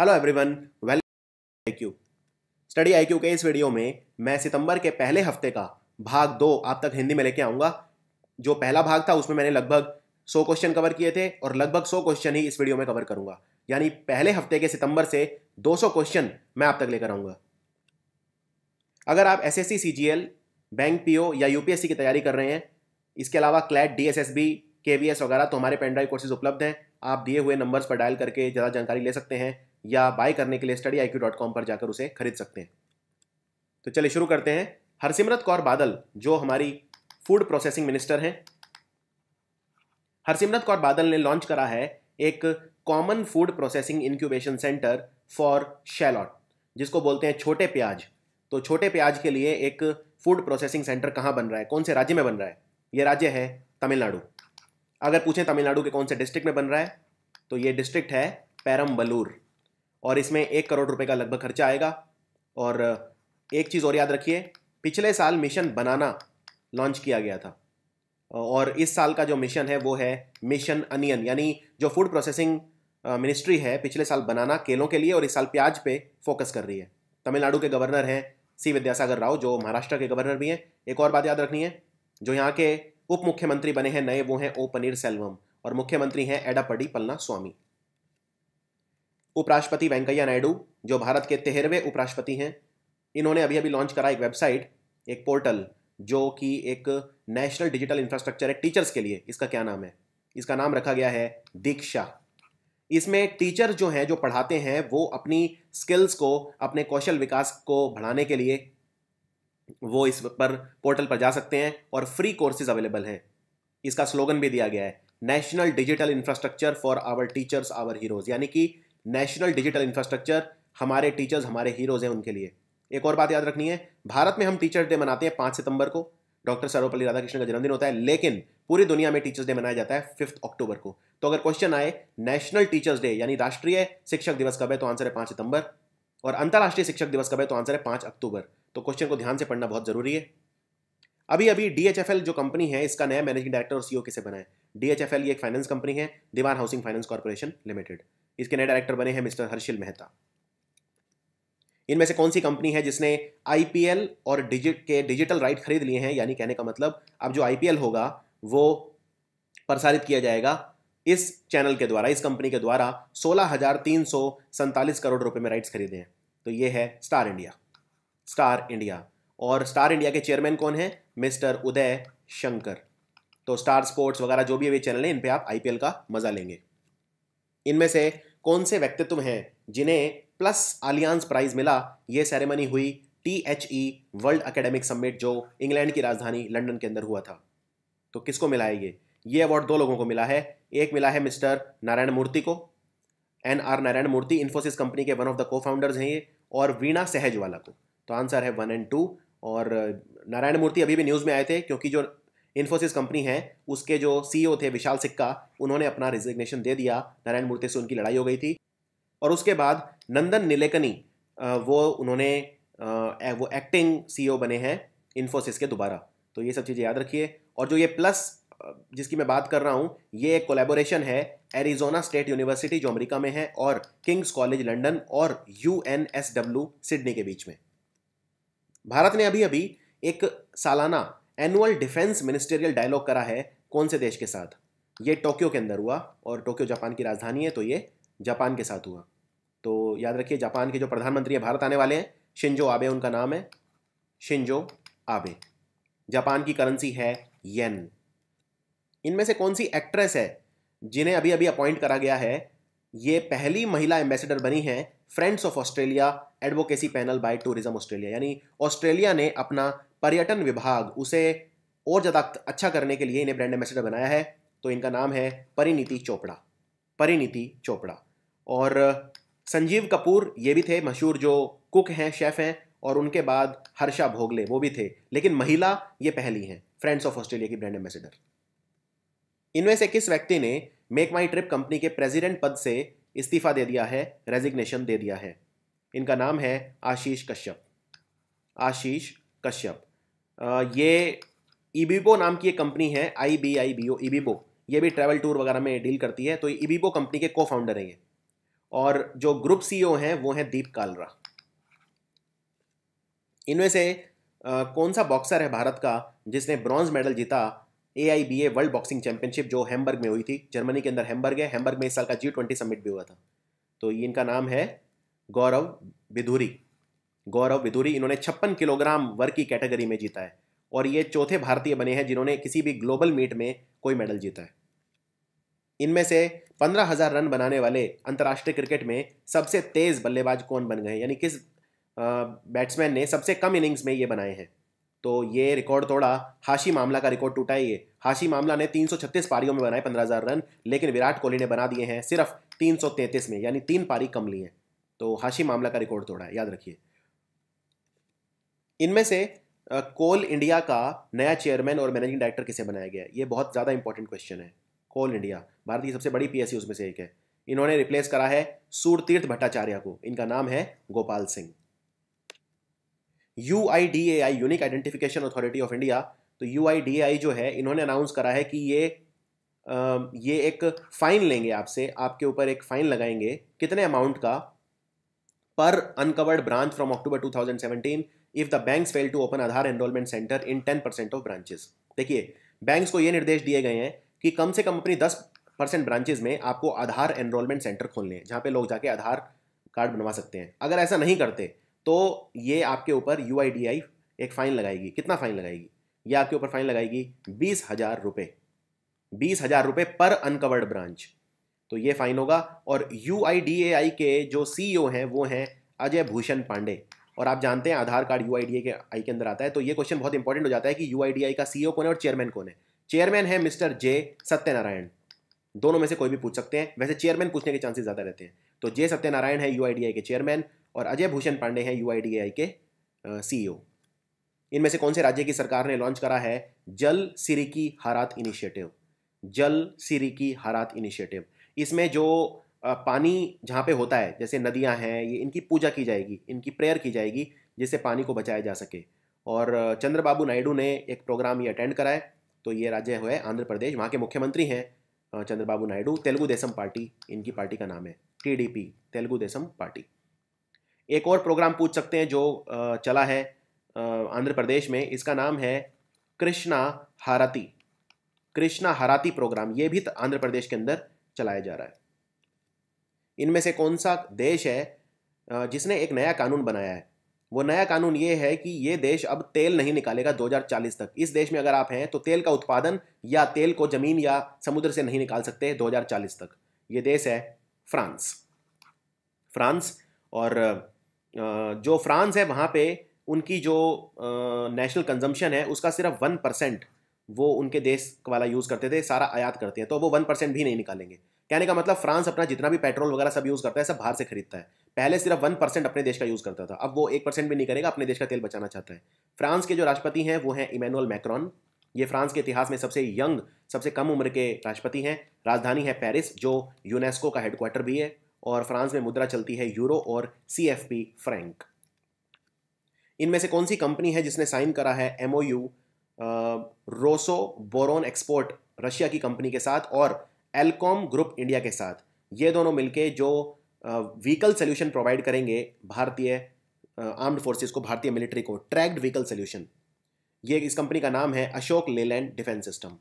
Hello everyone, welcome IQ study IQ के इस video में मैं सितंबर के पहले हफ्ते का भाग 2 आप तक हिंदी में लेके आऊँगा। जो पहला भाग था उसमें मैंने लगभग 100 क्वेश्चन कवर किए थे और लगभग 100 क्वेश्चन ही इस वीडियो में कवर करूँगा, यानी पहले हफ्ते के सितंबर से 200 क्वेश्चन मैं आप तक लेकर आऊँगा। अगर आप SSC CGL, बैंक PO या UPSC की तैयारी कर रहे हैं, इसके अलावा क्लैट DSSB KVS वगैरह, तो हमारे पेनड्राइव कोर्सेज उपलब्ध हैं। आप दिए हुए नंबर्स पर डायल करके ज़्यादा जानकारी ले सकते हैं या बाय करने के लिए studyIQ.com पर जाकर उसे खरीद सकते हैं। तो चलिए शुरू करते हैं। हरसिमरत कौर बादल जो हमारी फूड प्रोसेसिंग मिनिस्टर हैं, हरसिमरत कौर बादल ने लॉन्च करा है एक common food processing incubation centre for shallot, जिसको बोलते हैं छोटे प्याज। तो छोटे प्याज के लिए एक फूड प्रोसेसिंग सेंटर कहाँ बन रहा है, कौन से राज्य में बन रहा है? ये राज्य है तमिलनाडु। अगर पूछें तमिलनाडु के कौन से डिस्ट्रिक्ट में बन रहा है, तो ये डिस्ट्रिक्ट है पेरम्बलूर और इसमें 1 करोड़ रुपए का लगभग खर्चा आएगा। और एक चीज़ और याद रखिए, पिछले साल मिशन बनाना लॉन्च किया गया था और इस साल का जो मिशन है वो है मिशन अनियन, यानी जो फूड प्रोसेसिंग मिनिस्ट्री है पिछले साल बनाना केलों के लिए और इस साल प्याज पे फोकस कर रही है। तमिलनाडु के गवर्नर हैं सी विद्यासागर राव, जो महाराष्ट्र के गवर्नर भी हैं। एक और बात याद रखनी है, जो यहाँ के उप मुख्यमंत्री बने हैं नए, वो हैं ओ पनीर सेल्वम और मुख्यमंत्री हैं एडापडी पलना स्वामी। उपराष्ट्रपति वेंकैया नायडू जो भारत के 13वें उपराष्ट्रपति हैं, इन्होंने अभी अभी लॉन्च करा एक वेबसाइट, एक पोर्टल, जो कि एक नेशनल डिजिटल इंफ्रास्ट्रक्चर है टीचर्स के लिए। इसका क्या नाम है? इसका नाम रखा गया है दीक्षा। इसमें टीचर जो हैं, जो पढ़ाते हैं, वो अपनी स्किल्स को, अपने कौशल विकास को बढ़ाने के लिए वो इस पर पोर्टल पर जा सकते हैं और फ्री कोर्सेज अवेलेबल हैं। इसका स्लोगन भी दिया गया है national digital infrastructure for our teachers our heroes, यानी कि नेशनल डिजिटल इंफ्रास्ट्रक्चर, हमारे टीचर्स हमारे हीरोज़ हैं उनके लिए। एक और बात याद रखनी है, भारत में हम टीचर्स डे मनाते हैं 5 सितंबर को, डॉक्टर सर्वपल्ली राधाकृष्णन का जन्मदिन होता है, लेकिन पूरी दुनिया में टीचर्स डे मनाया जाता है 5 अक्टूबर को। तो अगर क्वेश्चन आए नेशनल टीचर्स डे यानी राष्ट्रीय शिक्षक दिवस कब है, तो आंसर है 5 सितंबर, और अंतर्राष्ट्रीय शिक्षक दिवस कब है, तो आंसर है 5 अक्टूबर। तो क्वेश्चन को ध्यान से पढ़ना बहुत जरूरी है। अभी अभी DHFL जो कंपनी है, इसका नया मैनेजिंग डायरेक्टर और CEO किसे बनाए? DHFL ये एक फाइनेंस कंपनी है, Dewan housing finance corporation limited. इसके नए डायरेक्टर बने हैं मिस्टर हर्षिल मेहता। इनमें से कौन सी कंपनी है जिसने IPL और डिजिटल राइट खरीद लिए हैं? यानी कहने का मतलब, अब जो IPL होगा वो प्रसारित किया जाएगा इस चैनल के द्वारा, इस कंपनी के द्वारा। 16,347 करोड़ रुपए में राइट्स खरीदे हैं। तो ये है स्टार इंडिया, स्टार इंडिया। और स्टार इंडिया के चेयरमैन कौन है? मिस्टर उदय शंकर। तो स्टार स्पोर्ट्स वगैरह जो भी ये चैनल हैं, इन पे आप IPL का मजा लेंगे। इनमें से कौन से व्यक्तित्व हैं जिन्हें प्लस आलियांस प्राइज मिला? ये सेरेमनी हुई THE वर्ल्ड एकेडमिक समिट, जो इंग्लैंड की राजधानी लंदन के अंदर हुआ था। तो किसको मिला है ये अवार्ड? 2 लोगों को मिला है। एक मिला है मिस्टर नारायण मूर्ति को, NR नारायण मूर्ति, इन्फोसिस कंपनी के one of the co founders हैं ये, और वीणा सहजवाला को। तो आंसर है 1 और 2। और नारायण मूर्ति अभी भी न्यूज़ में आए थे क्योंकि जो इन्फोसिस कंपनी है उसके जो CEO थे विशाल सिक्का, उन्होंने अपना रिजिग्नेशन दे दिया। नारायण मूर्ति से उनकी लड़ाई हो गई थी। और उसके बाद नंदन नीलेकनी, वो एक्टिंग CEO बने हैं इन्फोसिस के दोबारा। तो ये सब चीज़ें याद रखिए। और जो ये प्लस जिसकी मैं बात कर रहा हूँ, ये एक कोलैबोरेशन है एरिजोना स्टेट यूनिवर्सिटी जो अमेरिका में है और किंग्स कॉलेज लंदन और UNSW सिडनी के बीच में। भारत ने अभी अभी एक सालाना एनुअल डिफेंस मिनिस्टेरियल डायलॉग करा है कौन से देश के साथ? ये टोक्यो के अंदर हुआ और टोक्यो जापान की राजधानी है, तो ये जापान के साथ हुआ। तो याद रखिए, जापान के जो प्रधानमंत्री हैं भारत आने वाले हैं, शिंजो आबे उनका नाम है, शिंजो आबे। जापान की करेंसी है येन। इनमें से कौन सी एक्ट्रेस है जिन्हें अभी अभी अपॉइंट करा गया है? ये पहली महिला एम्बेसडर बनी हैं friends of Australia advocacy panel by tourism Australia, यानी ऑस्ट्रेलिया ने अपना पर्यटन विभाग उसे और ज़्यादा अच्छा करने के लिए इन्हें ब्रांड एम्बेसडर बनाया है। तो इनका नाम है परिणीति चोपड़ा, परिणीति चोपड़ा। और संजीव कपूर, ये भी थे मशहूर जो कुक हैं, शेफ़ हैं, और उनके बाद हर्षा भोगले, वो भी थे, लेकिन महिला ये पहली हैं फ्रेंड्स ऑफ ऑस्ट्रेलिया की ब्रांड एम्बेसडर। इनमें से किस व्यक्ति ने मेक माई ट्रिप कंपनी के प्रेसिडेंट पद से इस्तीफा दे दिया है, रेजिग्नेशन दे दिया है? इनका नाम है आशीष कश्यप, आशीष कश्यप। ये EBBO नाम की एक कंपनी है, IBIBO, EBBO, ये भी ट्रैवल टूर वगैरह में डील करती है। तो EBBO कंपनी के को फाउंडर हैं ये। और जो ग्रुप सीईओ हैं वो हैं दीप कालरा। इनमें से कौन सा बॉक्सर है भारत का जिसने ब्रॉन्ज मेडल जीता AIBA वर्ल्ड बॉक्सिंग चैंपियनशिप जो हैमबर्ग में हुई थी, जर्मनी के अंदर हैमबर्ग है। हैमबर्ग में इस साल का G20 समिट भी हुआ था। तो इनका नाम है गौरव बिधूरी। गौरव बिधूरी इन्होंने 56 किलोग्राम वर्ग की कैटेगरी में जीता है और ये चौथे भारतीय बने हैं जिन्होंने किसी भी ग्लोबल मीट में कोई मेडल जीता है। इनमें से 15,000 रन बनाने वाले अंतर्राष्ट्रीय क्रिकेट में सबसे तेज़ बल्लेबाज कौन बन गए, यानी किस बैट्समैन ने सबसे कम इनिंग्स में ये बनाए हैं। तो ये रिकॉर्ड तोड़ा, हाशी मामला का रिकॉर्ड टूटा है। ये हाशी मामला ने 336 पारियों में बनाए 15,000 रन, लेकिन विराट कोहली ने बना दिए हैं सिर्फ 333 में, यानी 3 पारी कम लिए। तो हाशी मामला का रिकॉर्ड तोड़ा है, याद रखिए। इनमें से कोल इंडिया का नया चेयरमैन और मैनेजिंग डायरेक्टर किसे बनाया गया, ये बहुत ज़्यादा इंपॉर्टेंट क्वेश्चन है। कोल इंडिया भारत की सबसे बड़ी PSUs में से एक है। इन्होंने रिप्लेस करा है सूरतीर्थ भट्टाचार्य को, इनका नाम है Gopal Singh. UIDAI unique identification authority of India, तो UIDAI जो है इन्होंने अनाउंस करा है कि ये एक फाइन लेंगे आपसे, आपके ऊपर एक फाइन लगाएंगे कितने अमाउंट का, पर uncovered branch from October 2017 if the banks fail to open Aadhaar enrolment centre in 10% of branches. देखिए बैंक्स को ये निर्देश दिए गए हैं कि कम से कम अपनी 10% ब्रांचेज में आपको आधार एनरोलमेंट सेंटर खोलने हैं जहाँ पे लोग जाके आधार कार्ड बनवा सकते हैं। अगर ऐसा नहीं करते तो ये आपके ऊपर UIDAI एक फाइन लगाएगी। कितना फाइन लगाएगी, ये आपके ऊपर फाइन लगाएगी 20,000 रुपये, 20,000 रुपये पर अनकवर्ड ब्रांच। तो ये फाइन होगा। और UIDAI के जो CEO हैं वो हैं अजय भूषण पांडे, और आप जानते हैं आधार कार्ड UIDAI के अंदर आता है। तो ये क्वेश्चन बहुत इंपॉर्टेंट हो जाता है कि UIDAI का CEO कौन है और चेयरमैन कौन है। चेयरमैन है मिस्टर J. सत्यनारायण, दोनों में से कोई भी पूछ सकते हैं, वैसे चेयरमैन पूछने के चांसेस ज़्यादा रहते हैं। तो J. सत्यनारायण है UIDAI के चेयरमैन और अजय भूषण पांडे हैं UIDAI के CEO। इनमें से कौन से राज्य की सरकार ने लॉन्च करा है जल सिरिकी हारात इनिशिएटिव, जल सिरिकी हारात इनिशिएटिव। इसमें जो पानी जहाँ पे होता है जैसे नदियाँ हैं, ये इनकी पूजा की जाएगी, इनकी प्रेयर की जाएगी जिससे पानी को बचाया जा सके। और चंद्रबाबू नायडू ने एक प्रोग्राम ये अटेंड कराए। तो ये राज्य हुआ है आंध्र प्रदेश, वहाँ के मुख्यमंत्री हैं चंद्रबाबू नायडू। तेलुगु देशम पार्टी इनकी पार्टी का नाम है, TDP तेलुगु देशम पार्टी। एक और प्रोग्राम पूछ सकते हैं जो चला है आंध्र प्रदेश में, इसका नाम है कृष्णा हाराती, कृष्णा हाराती प्रोग्राम। ये भी आंध्र प्रदेश के अंदर चलाया जा रहा है। इनमें से कौन सा देश है जिसने एक नया कानून बनाया है, वो नया कानून ये है कि ये देश अब तेल नहीं निकालेगा 2040 तक। इस देश में अगर आप हैं तो तेल का उत्पादन या तेल को जमीन या समुद्र से नहीं निकाल सकते 2040 तक। ये देश है फ्रांस। फ्रांस, और जो फ्रांस है वहाँ पे उनकी जो नेशनल कंजम्पशन है उसका सिर्फ 1% वो उनके देश वाला यूज़ करते थे, सारा आयात करते हैं। तो वो 1% भी नहीं निकालेंगे। कहने का मतलब फ्रांस अपना जितना भी पेट्रोल वगैरह सब यूज़ करता है सब बाहर से खरीदता है। पहले सिर्फ 1% अपने देश का यूज़ करता था, अब वो 1% भी नहीं करेगा, अपने देश का तेल बचाना चाहता है। फ्रांस के जो राष्ट्रपति हैं वो हैं इमैनुअल मैक्रॉन। ये फ्रांस के इतिहास में सबसे यंग, सबसे कम उम्र के राष्ट्रपति हैं। राजधानी है पेरिस जो यूनेस्को का हेडक्वार्टर भी है, और फ्रांस में मुद्रा चलती है यूरो और CFP फ्रैंक। इनमें से कौन सी कंपनी है जिसने साइन करा है MOU Rosoboronexport Russia की कंपनी के साथ और एल्कॉम ग्रुप इंडिया के साथ। ये दोनों मिलके जो व्हीकल सोल्यूशन प्रोवाइड करेंगे भारतीय आर्म्ड फोर्सेस को, भारतीय मिलिट्री को, ट्रैक्ड व्हीकल सोल्यूशन। ये इस कंपनी का नाम है Ashok Leyland defence system,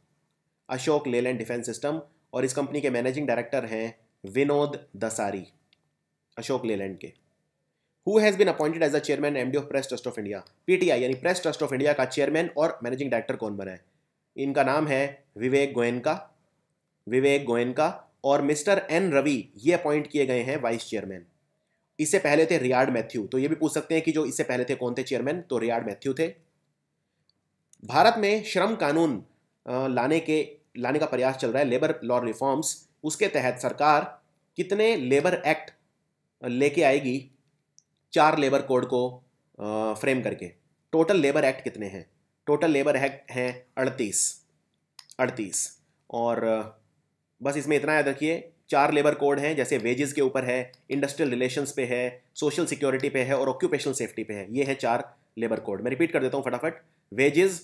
Ashok Leyland defence system, और इस कंपनी के मैनेजिंग डायरेक्टर हैं विनोद दसारी, अशोक लेलैंड के। Who has been appointed as the chairman MD of press trust of India, PTI यानी प्रेस ट्रस्ट ऑफ इंडिया का चेयरमैन और मैनेजिंग डायरेक्टर कौन बना है। इनका नाम है विवेक गोयनका, विवेक गोयनका। और मिस्टर N. रवि ये अपॉइंट किए गए हैं वाइस चेयरमैन। इससे पहले थे रियाड मैथ्यू। तो ये भी पूछ सकते हैं कि जो इससे पहले थे कौन थे चेयरमैन, तो रियाड मैथ्यू थे। भारत में श्रम कानून लाने का प्रयास चल रहा है, लेबर लॉ रिफॉर्म्स। उसके तहत सरकार कितने लेबर एक्ट लेके आएगी, 4 लेबर कोड को फ्रेम करके। टोटल लेबर एक्ट कितने हैं, टोटल लेबर एक्ट हैं 38। और बस इसमें इतना याद रखिए, 4 लेबर कोड हैं, जैसे वेजेस के ऊपर है, इंडस्ट्रियल रिलेशंस पे है, सोशल सिक्योरिटी पे है और ऑक्यूपेशनल सेफ्टी पे है। ये है 4 लेबर कोड। मैं रिपीट कर देता हूँ फटाफट, wages,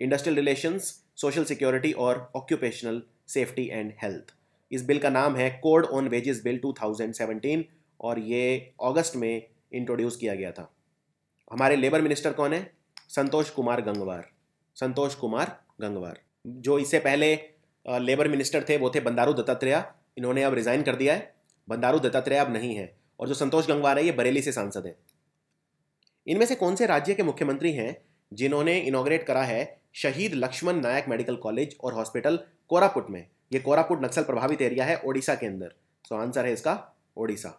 industrial relations, social security और ऑक्यूपेशनल सेफ्टी एंड हेल्थ। इस बिल का नाम है कोड ऑन वेजेस बिल 2017 और ये अगस्त में इंट्रोड्यूस किया गया था। हमारे लेबर मिनिस्टर कौन है? संतोष कुमार गंगवार। संतोष कुमार गंगवार जो इससे पहले लेबर मिनिस्टर थे वो थे बंडारू दत्तात्रेय, इन्होंने अब रिज़ाइन कर दिया है। बंडारू दत्तात्रेय अब नहीं है और जो संतोष गंगवार है ये बरेली से सांसद हैं। इनमें से कौन से राज्य के मुख्यमंत्री हैं जिन्होंने इनॉग्रेट करा है शहीद लक्ष्मण नायक मेडिकल कॉलेज और हॉस्पिटल कोरापुट में? ये कोरापुट नक्सल प्रभावित एरिया है ओडिशा के अंदर, सो आंसर है इसका ओडिशा।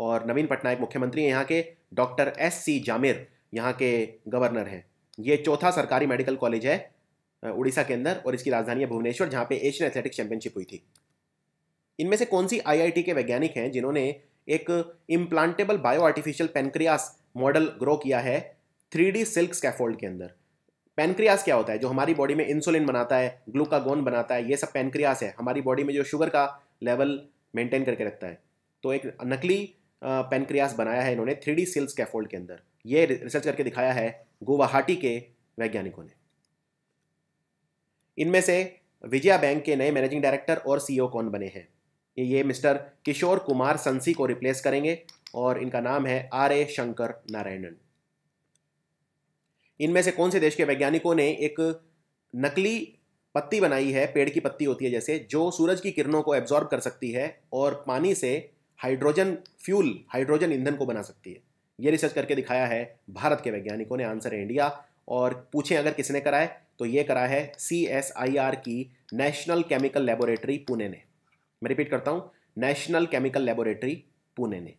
और नवीन पटनायक मुख्यमंत्री हैं यहाँ के, डॉक्टर SC जामिर यहाँ के गवर्नर हैं। ये चौथा सरकारी मेडिकल कॉलेज है उड़ीसा के अंदर और इसकी राजधानी है भुवनेश्वर, जहाँ पे एशियन एथलेटिक चैंपियनशिप हुई थी। इनमें से कौन सी IIT के वैज्ञानिक हैं जिन्होंने एक implantable bio artificial pancreas model grow किया है 3D सिल्क स्कैफोल्ड के अंदर? पेनक्रियास क्या होता है? जो हमारी बॉडी में इंसुलिन बनाता है, ग्लूकागोन बनाता है, ये सब पेनक्रियास है, हमारी बॉडी में जो शुगर का लेवल मेंटेन करके रखता है। तो एक नकली पेनक्रियास बनाया है इन्होंने 3D सिल्क स्कैफोल्ड के अंदर, ये रिसर्च करके दिखाया है गुवाहाटी के वैज्ञानिकों ने। इनमें से विजया बैंक के नए मैनेजिंग डायरेक्टर और CEO कौन बने हैं? ये मिस्टर किशोर कुमार संसी को रिप्लेस करेंगे और इनका नाम है RA शंकर नारायणन। इनमें से कौन से देश के वैज्ञानिकों ने एक नकली पत्ती बनाई है, पेड़ की पत्ती होती है जैसे, जो सूरज की किरणों को एब्जॉर्ब कर सकती है और पानी से हाइड्रोजन फ्यूल, हाइड्रोजन ईंधन को बना सकती है? ये रिसर्च करके दिखाया है भारत के वैज्ञानिकों ने, आंसर है इंडिया। और पूछें अगर किसने कराए तो ये करा है CSIR की नेशनल केमिकल लेबोरेटरी पुणे ने। मैं रिपीट करता हूँ, नेशनल केमिकल लेबोरेटरी पुणे ने।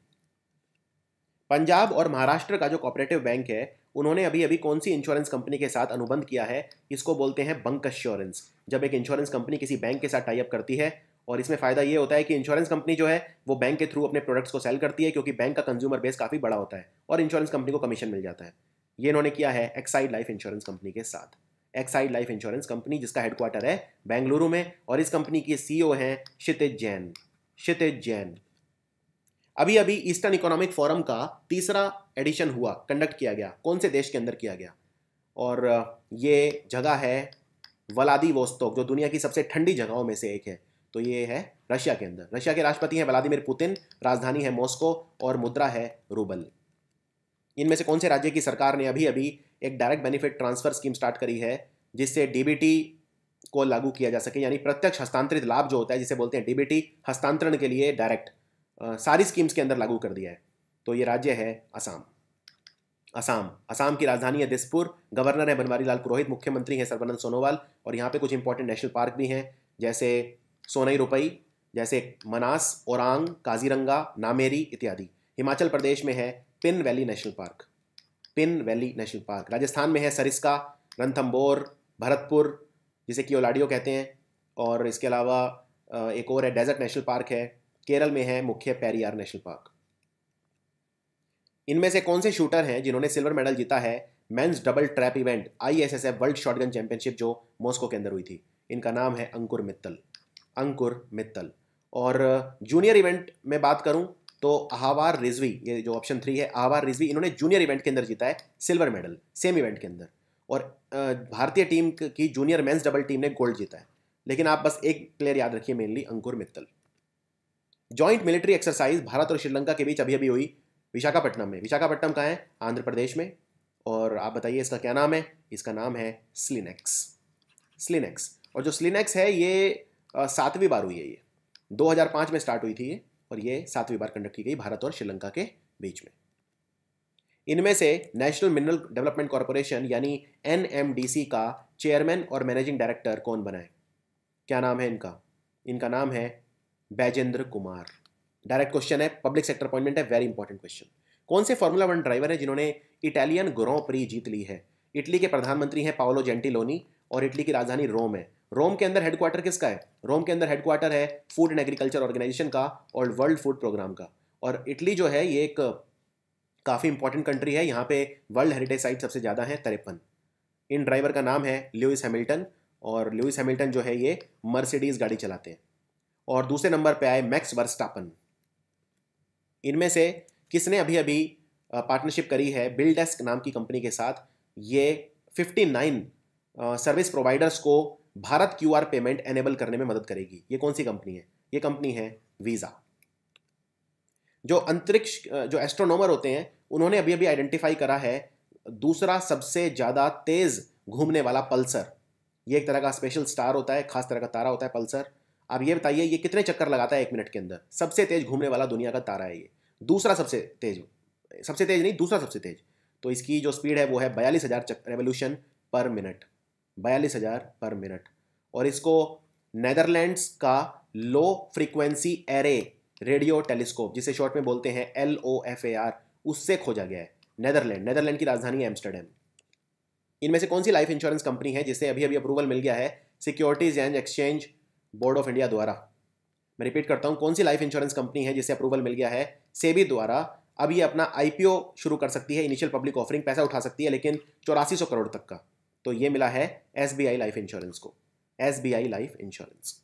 पंजाब और महाराष्ट्र का जो कोऑपरेटिव बैंक है उन्होंने अभी अभी कौन सी इंश्योरेंस कंपनी के साथ अनुबंध किया है? इसको बोलते हैं बंक एश्योरेंस। जब एक इंश्योरेंस कंपनी किसी बैंक के साथ टाई अप करती है और इसमें फ़ायदा ये होता है कि इंश्योरेंस कंपनी जो है वो बैंक के थ्रू अपने प्रोडक्ट्स को सेल करती है, क्योंकि बैंक का कंज्यूमर बेस काफ़ी बड़ा होता है और इंश्योरेंस कंपनी को कमीशन मिल जाता है। ये इन्होंने किया है एक्साइड लाइफ इंश्योरेंस कंपनी के साथ। एक्साइड लाइफ इंश्योरेंस कंपनी जिसका हेडक्वार्टर है बेंगलुरु में और इस कंपनी के CEO हैं क्षितिज जैन। क्षितिज जैन अभी अभी ईस्टर्न इकोनॉमिक फोरम का तीसरा एडिशन हुआ, कंडक्ट किया गया, कौन से देश के अंदर किया गया? और ये जगह है व्लादिवोस्तोक, जो दुनिया की सबसे ठंडी जगहों में से एक है, तो ये है रशिया के अंदर। रशिया के राष्ट्रपति हैं व्लादिमीर पुतिन, राजधानी है मॉस्को और मुद्रा है रूबल। इनमें से कौन से राज्य की सरकार ने अभी अभी एक direct benefit transfer scheme start करी है जिससे DBT को लागू किया जा सके, यानी प्रत्यक्ष हस्तांतरित लाभ जो होता है जिसे बोलते हैं DBT, हस्तांतरण के लिए डायरेक्ट सारी स्कीम्स के अंदर लागू कर दिया है? तो ये राज्य है असम। असम की राजधानी है दिसपुर, गवर्नर है बनवारीलाल पुरोहित, मुख्यमंत्री हैं सर्बानंद सोनोवाल और यहाँ पे कुछ इंपॉर्टेंट नेशनल पार्क भी हैं जैसे सोनई रुपई, जैसे मनास, ओरांग, काजीरंगा, नामेरी इत्यादि। हिमाचल प्रदेश में है Pin valley national park, Pin valley national park. Rajasthan में है सरिस्का, रणथंबोर, भरतपुर जिसे कियोलाडियो कहते हैं और इसके अलावा एक और है डेजर्ट नेशनल पार्क है। केरल में है मुख्य पेरियार नेशनल पार्क। इनमें से कौन से शूटर हैं जिन्होंने सिल्वर मेडल जीता है men's double trap event ISSF world shotgun championship जो मॉस्को के अंदर हुई थी? इनका नाम है अंकुर मित्तल। अंकुर मित्तल। और जूनियर इवेंट में बात करूं तो अहवार रिजवी, ये जो ऑप्शन 3 है, अहवार रिजवी इन्होंने जूनियर इवेंट के अंदर जीता है सिल्वर मेडल सेम इवेंट के अंदर और भारतीय टीम की जूनियर मेंस डबल टीम ने गोल्ड जीता है। लेकिन आप बस एक प्लेयर याद रखिए mainly, Ankur Mittal. Joint military exercise Bharat और श्रीलंका के बीच अभी अभी हुई विशाखापट्टनम में। विशाखापट्टनम कहाँ है? आंध्र प्रदेश में। और आप बताइए इसका क्या नाम है? इसका नाम है स्लिनेक्स। स्लिनेक्स और जो स्लिनेक्स है ये 7वीं बार हुई है, ये 2005 में स्टार्ट हुई थी ये और ये 7वीं बार कंडक्ट की गई भारत और श्रीलंका के बीच में। इनमें से नेशनल मिनरल डेवलपमेंट कॉरपोरेशन यानी NMDC का चेयरमैन और मैनेजिंग डायरेक्टर कौन बना है? क्या नाम है इनका? इनका नाम है बैजेंद्र कुमार। डायरेक्ट क्वेश्चन है, पब्लिक सेक्टर अपॉइंटमेंट है, वेरी इंपॉर्टेंट क्वेश्चन। कौन से Formula 1 ड्राइवर है जिन्होंने इटालियन ग्रां प्री जीत ली है? इटली के प्रधानमंत्री हैं पाओलो जेंटिलोनी और इटली की राजधानी रोम है। रोम के अंदर हेडक्वार्टर किसका है? रोम के अंदर हेडक्वार्टर है फूड एंड एग्रीकल्चर ऑर्गेनाइजेशन का और वर्ल्ड फूड प्रोग्राम का। और इटली जो है ये एक काफ़ी इंपॉर्टेंट कंट्री है, यहाँ पे वर्ल्ड हेरिटेज साइट सबसे ज़्यादा हैं 53। इन ड्राइवर का नाम है लुइस हैमिल्टन और लुइस हैमिल्टन जो है ये मर्सिडीज़ गाड़ी चलाते हैं। और दूसरे नंबर पर आए मैक्स वर्स्टापन। इनमें से किसने अभी अभी पार्टनरशिप करी है बिल्डेस्क नाम की कंपनी के साथ? ये 59 सर्विस प्रोवाइडर्स को भारत QR पेमेंट एनेबल करने में मदद करेगी। ये कौन सी कंपनी है? ये कंपनी है वीज़ा। जो अंतरिक्ष जो एस्ट्रोनॉमर होते हैं उन्होंने अभी अभी आइडेंटिफाई करा है दूसरा सबसे ज़्यादा तेज़ घूमने वाला पल्सर। ये एक तरह का स्पेशल स्टार होता है, खास तरह का तारा होता है पल्सर। आप ये बताइए ये कितने चक्कर लगाता है 1 मिनट के अंदर? सबसे तेज़ घूमने वाला दुनिया का तारा है ये, दूसरा दूसरा सबसे तेज़। तो इसकी जो स्पीड है वो है 42,000 रेवोल्यूशन पर मिनट, 42,000 पर मिनट। और इसको नेदरलैंड्स का low frequency array radio telescope, जिसे शॉर्ट में बोलते हैं LOFAR, उससे खोजा गया है। नेदरलैंड की राजधानी है एम्स्टर्डम। इनमें से कौन सी लाइफ इंश्योरेंस कंपनी है जिसे अभी अभी अप्रूवल मिल गया है securities and exchange board of India द्वारा? मैं रिपीट करता हूँ, कौन सी लाइफ इंश्योरेंस कंपनी है जिसे अप्रूवल मिल गया है सेबी द्वारा? अब ये अपना IPO शुरू कर सकती है, इनिशियल पब्लिक ऑफरिंग, पैसा उठा सकती है लेकिन 8400 करोड़ तक का। तो ये मिला है SBI लाइफ इंश्योरेंस को, SBI लाइफ इंश्योरेंस।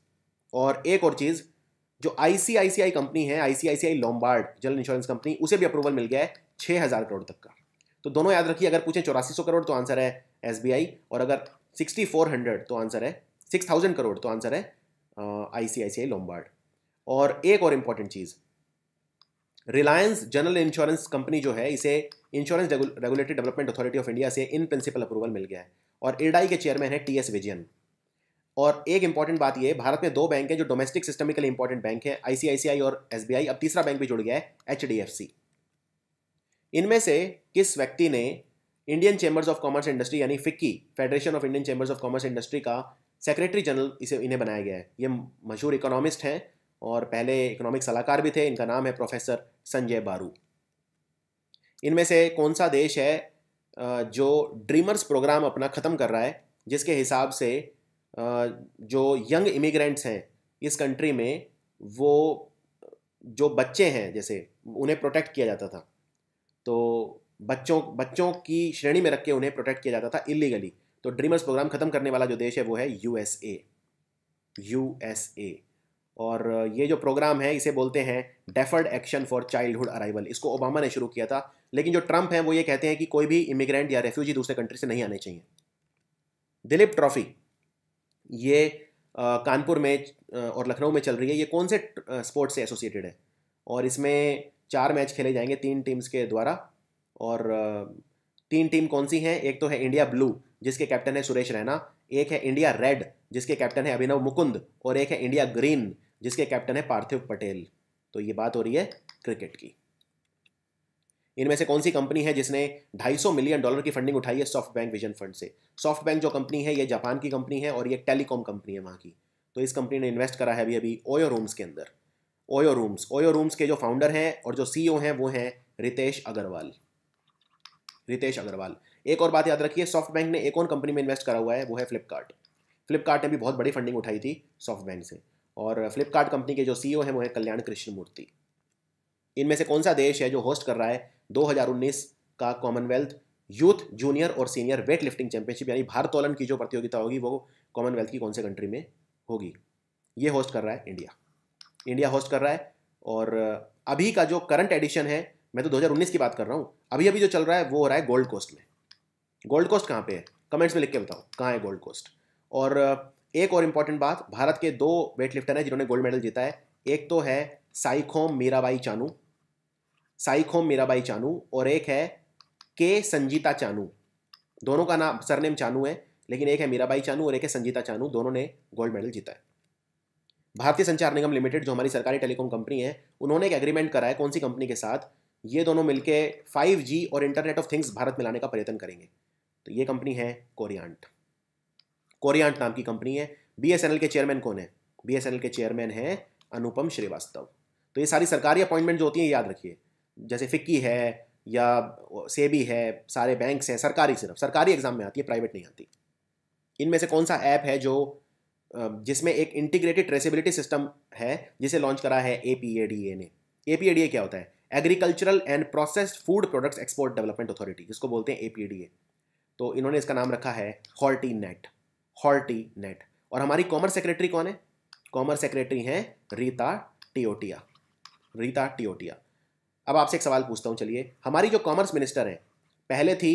और एक और चीज़, जो ICICI कंपनी है, ICICI Lombard general insurance company, उसे भी अप्रूवल मिल गया है 6000 करोड़ तक का। तो दोनों याद रखिए, अगर पूछे 8400 करोड़ तो आंसर है SBI, और अगर 6400 तो आंसर है 6000 करोड़ तो आंसर है ICICI लोम्बार्ड। और एक और इम्पॉर्टेंट चीज़, रिलायंस जनरल इंश्योरेंस कंपनी जो है इसे insurance regulatory development authority of India से इन प्रिंसिपल अप्रूवल मिल गया है। और IRDAI के चेयरमैन है TS विजयन। और एक इंपॉर्टेंट बात ये, भारत में 2 बैंक हैं जो डोमेस्टिक सिस्टम के लिए इंपॉर्टेंट बैंक है, ICICI और SBI। अब तीसरा बैंक भी जुड़ गया है, HDFC। इनमें से किस व्यक्ति ने Indian chambers of commerce industry यानी FICCI, federation of Indian chambers of commerce industry का सेक्रेटरी जनरल इन्हें बनाया गया है? ये मशहूर इकोनॉमिस्ट हैं और पहले इकोनॉमिक सलाहकार भी थे। इनका नाम है प्रोफेसर संजय बारू। इनमें से कौन सा देश है जो ड्रीमर्स प्रोग्राम अपना ख़त्म कर रहा है, जिसके हिसाब से जो यंग इमिग्रेंट्स हैं इस कंट्री में, वो जो बच्चे हैं जैसे उन्हें प्रोटेक्ट किया जाता था, तो बच्चों की श्रेणी में रख के उन्हें प्रोटेक्ट किया जाता था इलीगली। तो ड्रीमर्स प्रोग्राम ख़त्म करने वाला जो देश है वो है USA। और ये जो प्रोग्राम है इसे बोलते हैं deferred action for childhood arrival. इसको ओबामा ने शुरू किया था, लेकिन जो ट्रंप हैं वो ये कहते हैं कि कोई भी इमिग्रेंट या रेफ्यूजी दूसरे कंट्री से नहीं आने चाहिए। दिलीप ट्रॉफी ये कानपुर में और लखनऊ में चल रही है, ये कौन से स्पोर्ट्स से एसोसिएटेड है? और इसमें 4 मैच खेले जाएंगे 3 टीम्स के द्वारा। और 3 टीम कौन सी हैं? एक तो है इंडिया ब्लू जिसके कैप्टन है सुरेश रैना, एक है इंडिया रेड जिसके कैप्टन है अभिनव मुकुंद, और एक है इंडिया ग्रीन जिसके कैप्टन है पार्थिव पटेल। तो ये बात हो रही है क्रिकेट की। इनमें से कौन सी कंपनी है जिसने $250 मिलियन की फंडिंग उठाई है सॉफ्ट बैंक विजन फंड से? सॉफ्ट बैंक जो कंपनी है ये जापान की कंपनी है और ये टेलीकॉम कंपनी है वहाँ की। तो इस कंपनी ने इन्वेस्ट करा है अभी ओयो रूम्स के अंदर। ओयो रूम्स के जो फाउंडर हैं और जो CEO हैं वो हैं रितेश अग्रवाल। एक और बात याद रखिए, सॉफ्ट बैंक ने एक और कंपनी में इन्वेस्ट करा हुआ है, वो है फ्लिपकार्ट। फ्लिपकार्ट ने भी बहुत बड़ी फंडिंग उठाई थी सॉफ्ट बैंक से। और फ्लिपकार्ट कंपनी के जो CEO हैं वो है कल्याण कृष्णमूर्ति। इनमें से कौन सा देश है जो होस्ट कर रहा है 2019 का कॉमनवेल्थ यूथ जूनियर और सीनियर वेट लिफ्टिंग चैंपियनशिप, यानी भारोत्तोलन की जो प्रतियोगिता होगी वो कॉमनवेल्थ की कौन से कंट्री में होगी? ये होस्ट कर रहा है इंडिया होस्ट कर रहा है। और अभी का जो करंट एडिशन है, मैं तो 2019 की बात कर रहा हूँ, अभी अभी जो चल रहा है वो हो रहा है गोल्ड कोस्ट में। गोल्ड कोस्ट कहाँ पे है? कमेंट्स में लिख के बताओ कहाँ है गोल्ड कोस्ट। और एक और इम्पॉर्टेंट बात, भारत के 2 वेटलिफ्टर हैं जिन्होंने गोल्ड मेडल जीता है। एक तो है साईखोम मीराबाई चानू और एक है संगीता चानू। दोनों का नाम सरनेम चानू है, लेकिन एक है मीराबाई चानू और एक है संगीता चानू। दोनों ने गोल्ड मेडल जीता है। भारतीय संचार निगम लिमिटेड जो हमारी सरकारी टेलीकॉम कंपनी है, उन्होंने एक एग्रीमेंट करा है कौन सी कंपनी के साथ? ये दोनों मिलके 5G और इंटरनेट ऑफ थिंग्स भारत में लाने का प्रयत्न करेंगे। तो ये कंपनी है कोरियांट नाम की कंपनी है। BSNL के चेयरमैन कौन है? BSNL के चेयरमैन हैं अनुपम श्रीवास्तव। तो ये सारी सरकारी अपॉइंटमेंट जो होती हैं याद रखिए, जैसे फिक्की है या सेबी है, सारे बैंक्स हैं सरकारी, सिर्फ सरकारी एग्जाम में आती है, प्राइवेट नहीं आती। इनमें से कौन सा ऐप है जो जिसमें एक इंटीग्रेटेड ट्रेसेबिलिटी सिस्टम है, जिसे लॉन्च करा है APADA ने? APADA क्या होता है? Agricultural and processed food products export development authority, जिसको बोलते हैं APADA। तो इन्होंने इसका नाम रखा है हॉर्टी नेट। और हमारी कॉमर्स सेक्रेटरी कौन है? कॉमर्स सेक्रेटरी हैं रीता टियोटिया। अब आपसे एक सवाल पूछता हूँ, चलिए, हमारी जो कॉमर्स मिनिस्टर हैं पहले थी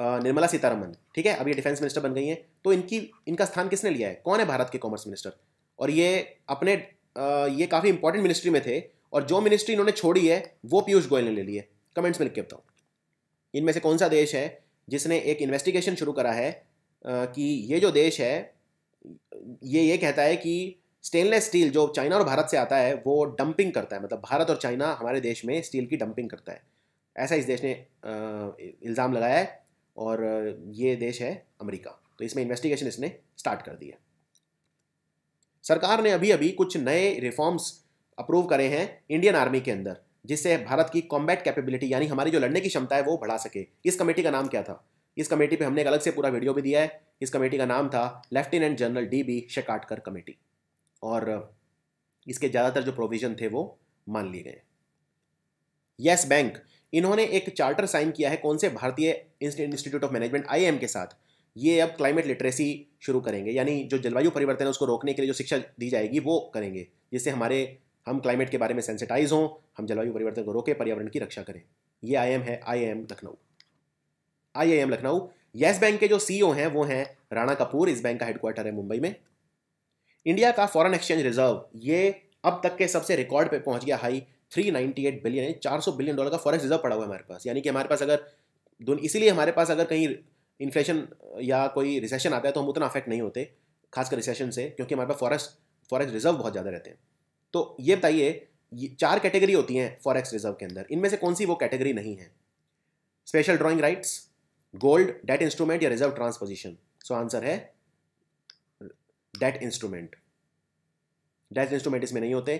निर्मला सीतारमन, ठीक है, अब ये डिफेंस मिनिस्टर बन गई हैं, तो इनका स्थान किसने लिया है? कौन है भारत के कॉमर्स मिनिस्टर? और ये अपने ये काफ़ी इंपॉर्टेंट मिनिस्ट्री में थे और जो मिनिस्ट्री इन्होंने छोड़ी है वो पीयूष गोयल ने ले ली है। कमेंट्स में लिख के बताओ इनमें से कौन सा देश है जिसने एक इन्वेस्टिगेशन शुरू करा है कि ये जो देश है ये कहता है कि स्टेनलेस स्टील जो चाइना और भारत से आता है वो डंपिंग करता है, मतलब भारत और चाइना हमारे देश में स्टील की डंपिंग करता है, ऐसा इस देश ने इल्ज़ाम लगाया है और ये देश है अमेरिका। तो इसमें इन्वेस्टिगेशन इसने स्टार्ट कर दिया। सरकार ने अभी अभी कुछ नए रिफॉर्म्स अप्रूव करे हैं इंडियन आर्मी के अंदर जिससे भारत की कॉम्बैट कैपेबिलिटी यानी हमारी जो लड़ने की क्षमता है वो बढ़ा सके। इस कमेटी का नाम क्या था? इस कमेटी पे हमने एक अलग से पूरा वीडियो भी दिया है। इस कमेटी का नाम था lieutenant general DB Shekatkar committee और इसके ज़्यादातर जो प्रोविज़न थे वो मान लिए गए। येस बैंक, इन्होंने एक चार्टर साइन किया है कौन से? भारतीय इंस्टीट्यूट ऑफ मैनेजमेंट IIM के साथ। ये अब क्लाइमेट लिटरेसी शुरू करेंगे यानी जो जलवायु परिवर्तन है उसको रोकने के लिए जो शिक्षा दी जाएगी वो करेंगे, जिससे हम क्लाइमेट के बारे में सेंसिटाइज हों, हम जलवायु परिवर्तन को रोके, पर्यावरण की रक्षा करें। ये IIM है, IIM Lucknow. IIM Lucknow. Yes Bank के जो CEO हैं वो हैं राणा कपूर। इस बैंक का हेडक्वार्टर है मुंबई में। इंडिया का फॉरेन एक्सचेंज रिजर्व ये अब तक के सबसे रिकॉर्ड पे पहुंच गया हाई, 398 बिलियन है, $400 बिलियन का फॉरेक्स रिजर्व पड़ा हुआ है हमारे पास। यानी कि हमारे पास अगर इसीलिए हमारे पास अगर कहीं इन्फ्लेशन या कोई रिसेशन आता है तो हम उतना अफेक्ट नहीं होते, खासकर रिसेशन से, क्योंकि हमारे पास फॉरेक्स रिजर्व बहुत ज़्यादा रहते हैं। तो ये बताइए 4 कैटेगरी होती हैं फॉरेक्स रिजर्व के अंदर, इनमें से कौन सी वो कैटेगरी नहीं है? Special drawing rights, gold, debt instrument या रिजर्व ट्रांसपोजिशन। सो आंसर है डेट इंस्ट्रूमेंट। डेट इंस्ट्रूमेंट इसमें नहीं होते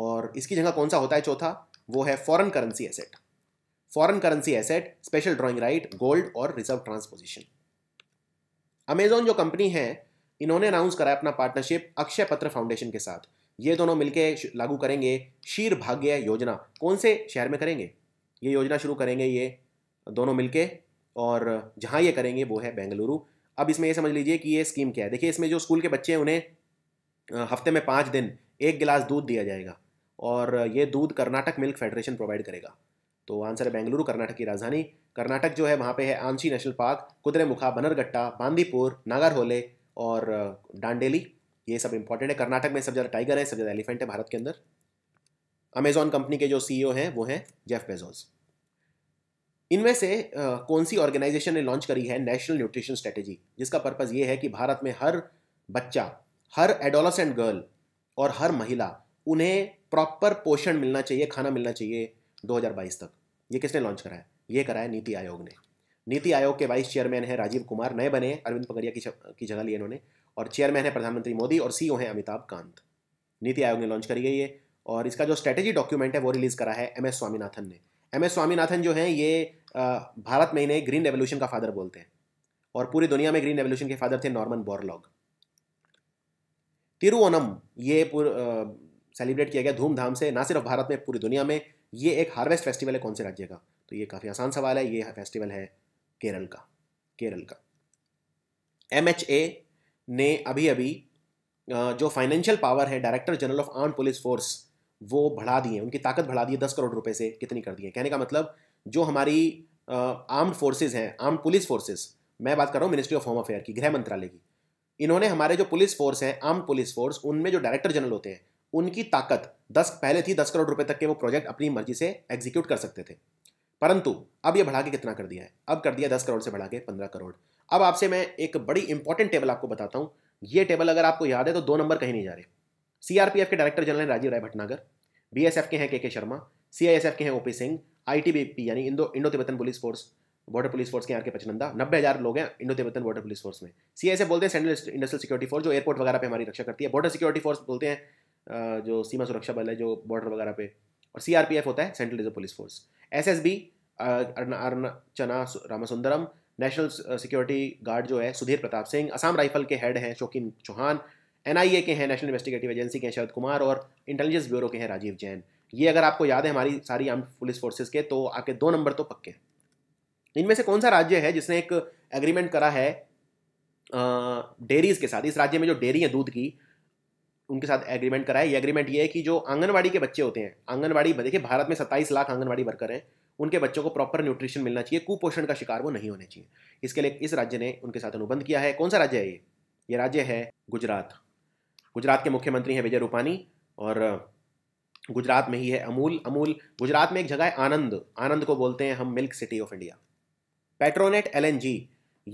और इसकी जगह कौन सा होता है चौथा? वो है foreign currency asset. Foreign currency asset, special drawing right, gold और रिजर्व ट्रांसपोजिशन। अमेजॉन जो कंपनी है इन्होंने अनाउंस करा है अपना पार्टनरशिप अक्षय पत्र फाउंडेशन के साथ। ये दोनों मिलकर लागू करेंगे क्षीर भाग्य योजना। कौन से शहर में करेंगे ये योजना शुरू करेंगे ये दोनों मिलके और जहाँ ये करेंगे वो है बेंगलुरु। अब इसमें ये समझ लीजिए कि ये स्कीम क्या है। देखिए इसमें जो स्कूल के बच्चे हैं उन्हें हफ्ते में 5 दिन 1 गिलास दूध दिया जाएगा और ये दूध कर्नाटक मिल्क फेडरेशन प्रोवाइड करेगा। तो आंसर है बेंगलुरु, कर्नाटक की राजधानी। कर्नाटक जो है वहाँ पर है आंशी नेशनल पार्क, कुद्रेमुखा, बनरगट्टा, बांदीपुर, नागरहोले और डांडेली, ये सब इंपॉर्टेंट है। कर्नाटक में सब ज़्यादा टाइगर है, सब ज़्यादा एलिफेंट है भारत के अंदर। अमेजॉन कंपनी के जो CEO हैं वो हैं जेफ बेजोस। इनमें से कौन सी ऑर्गेनाइजेशन ने लॉन्च करी है नेशनल न्यूट्रिशन स्ट्रेटेजी, जिसका पर्पज़ ये है कि भारत में हर बच्चा, हर एडोलसेंट गर्ल और हर महिला, उन्हें प्रॉपर पोषण मिलना चाहिए, खाना मिलना चाहिए 2022 तक। ये किसने लॉन्च करा है? ये करा है नीति आयोग ने। नीति आयोग के वाइस चेयरमैन है राजीव कुमार, नए बने हैं, अरविंद पगड़िया की जगह ली इन्होंने, और चेयरमैन है प्रधानमंत्री मोदी और CEO हैं अमिताभ कांत। नीति आयोग ने लॉन्च करी गई है और इसका जो स्ट्रेटेजी डॉक्यूमेंट है वो रिलीज़ करा है MS स्वामीनाथन ने। MS स्वामीनाथन जो हैं ये भारत में इन्हें ग्रीन रेवोल्यूशन का फादर बोलते हैं और पूरी दुनिया में ग्रीन रेवोल्यूशन के फादर थे नॉर्मन बोरलॉग। तिरुवनम ये सेलिब्रेट किया गया धूमधाम से, ना सिर्फ भारत में पूरी दुनिया में। ये एक हार्वेस्ट फेस्टिवल है कौन से राज्य का? तो ये काफ़ी आसान सवाल है, ये फेस्टिवल है केरल का। MHA ने अभी अभी जो फाइनेंशियल पावर है director general of arm police force वो बढ़ा दी है, उनकी ताकत बढ़ा दी है 10 करोड़ रुपए से कितनी कर दी है। कहने का मतलब जो हमारी आर्म्ड फोर्सेस हैं, आर्म्ड पुलिस फोर्सेस, मैं बात कर रहा हूँ मिनिस्ट्री ऑफ होम अफेयर की, गृह मंत्रालय की। इन्होंने हमारे जो पुलिस फोर्स हैं, आर्म्ड पुलिस फोर्स, उनमें जो डायरेक्टर जनरल होते हैं उनकी ताकत पहले थी 10 करोड़ रुपये तक के वो प्रोजेक्ट अपनी मर्जी से एग्जीक्यूट कर सकते थे, परंतु अब ये बढ़ा के कितना कर दिया है? अब कर दिया 10 करोड़ से बढ़ा के 15 करोड़। अब आपसे मैं एक बड़ी इंपॉर्टेंट टेबल आपको बताता हूँ। ये टेबल अगर आपको याद है तो 2 नंबर कहीं नहीं जा रहे। CRPF के डायरेक्टर जनरल हैं राजीव राय भटनागर, BSF के हैं KK शर्मा, CISF के हैं OP सिंह, ITBP यानी Indo Tibetan police force, border police force के RK पचनंदा। 90,000 लोग हैं Indo Tibetan border police force में। CISF बोलते हैं सेंट्रल इंडस्ट्रियल सिक्योरिटी फोर्स, जो एयरपोर्ट वगैरह पर हमारी रक्षा करती है। बॉर्डर सिक्योरिटी फोर्स बोलते हैं जो सीमा सुरक्षा बल है जो बॉर्डर वगैरह पे, और CRPF होता है central reserve police force. SSB Archana Ramasundaram, national security guard जो है सुधीर प्रताप सिंह, असम राइफल के हेड हैं शौकीन चौहान, NIA के हैं, नेशनल इन्वेस्टिगेटिव एजेंसी के हैं शरद कुमार, और इंटेलिजेंस ब्यूरो के हैं राजीव जैन। ये अगर आपको याद है हमारी सारी आर्म पुलिस फोर्सेस के, तो आपके 2 नंबर तो पक्के हैं। इनमें से कौन सा राज्य है जिसने एक एग्रीमेंट करा है डेयरीज के साथ? इस राज्य में जो डेयरी है दूध की उनके साथ एग्रीमेंट करा है। ये एग्रीमेंट ये है कि जो आंगनबाड़ी के बच्चे होते हैं, आंगनबाड़ी, देखिए भारत में 27 लाख आंगनबाड़ी वर्कर हैं, उनके बच्चों को प्रॉपर न्यूट्रिशन मिलना चाहिए, कुपोषण का शिकार वो नहीं होने चाहिए। इसके लिए इस राज्य ने उनके साथ अनुबंध किया है। कौन सा राज्य है ये? राज्य है गुजरात। गुजरात के मुख्यमंत्री हैं विजय रूपानी और गुजरात में ही है अमूल। अमूल गुजरात में एक जगह है आनंद, आनंद को बोलते हैं हम milk city of India. Petronet LNG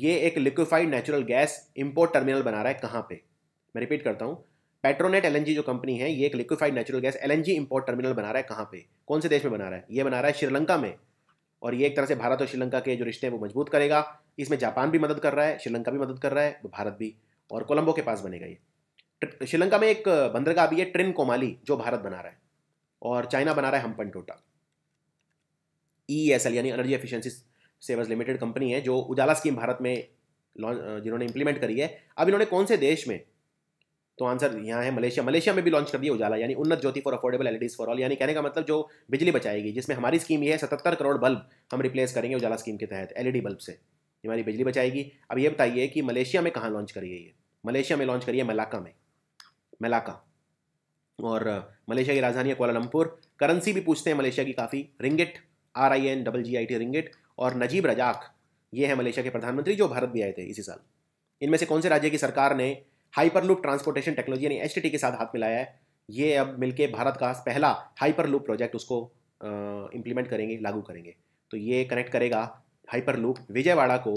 ये एक liquefied natural gas import terminal बना रहा है कहाँ पे? मैं रिपीट करता हूँ, पेट्रोनेट LNG जो कंपनी है ये एक liquefied natural gas LNG import terminal बना रहा है कहाँ पे, कौन से देश में बना रहा है? ये बना रहा है श्रीलंका में। और ये एक तरह से भारत और श्रीलंका के जो रिश्ते हैं वो मजबूत करेगा। इसमें जापान भी मदद कर रहा है, श्रीलंका भी मदद कर रहा है, भारत भी। और कोलंबो के पास बनेगा ये। श्रीलंका में एक बंदरगाह भी है ट्रिन कोमाली जो भारत बना रहा है। और चाइना बना रहा है हम्पनटोटा। EESL यानी एनर्जी एफिशिएंसी सेवर्स लिमिटेड कंपनी है जो उजाला स्कीम भारत में लॉन्च, जिन्होंने इंप्लीमेंट करी है। अब इन्होंने कौन से देश में, तो आंसर यहाँ है मलेशिया। मलेशिया में भी लॉन्च कर दिया उजाला, यानी Unnat Jyoti for affordable LEDs for all. यानी कहने का मतलब जो बिजली बचाएगी, जिसमें हमारी स्कीम ये है 77 करोड़ बल्ब हम रिप्लेस करेंगे उजाला स्कीम के तहत LED बल्ब से, हमारी बिजली बचाएगी। अब ये बताइए कि मलेशिया में कहाँ लॉन्च करिए? ये मलेशिया में लॉन्च करिए मलाका में, मलाका। और मलेशिया की राजधानी है कुआलालंपुर। करेंसी भी पूछते हैं मलेशिया की काफ़ी, रिंगिट, RINGGIT रिंगिट। और नजीब रजाक ये है मलेशिया के प्रधानमंत्री जो भारत भी आए थे इसी साल। इनमें से कौन से राज्य की सरकार ने हाइपरलूप ट्रांसपोर्टेशन टेक्नोलॉजी यानी HTT के साथ हाथ मिलाया है? ये अब मिलके भारत का पहला हाइपरलूप प्रोजेक्ट उसको इम्प्लीमेंट करेंगे, लागू करेंगे। तो ये कनेक्ट करेगा हाइपरलूप विजयवाड़ा को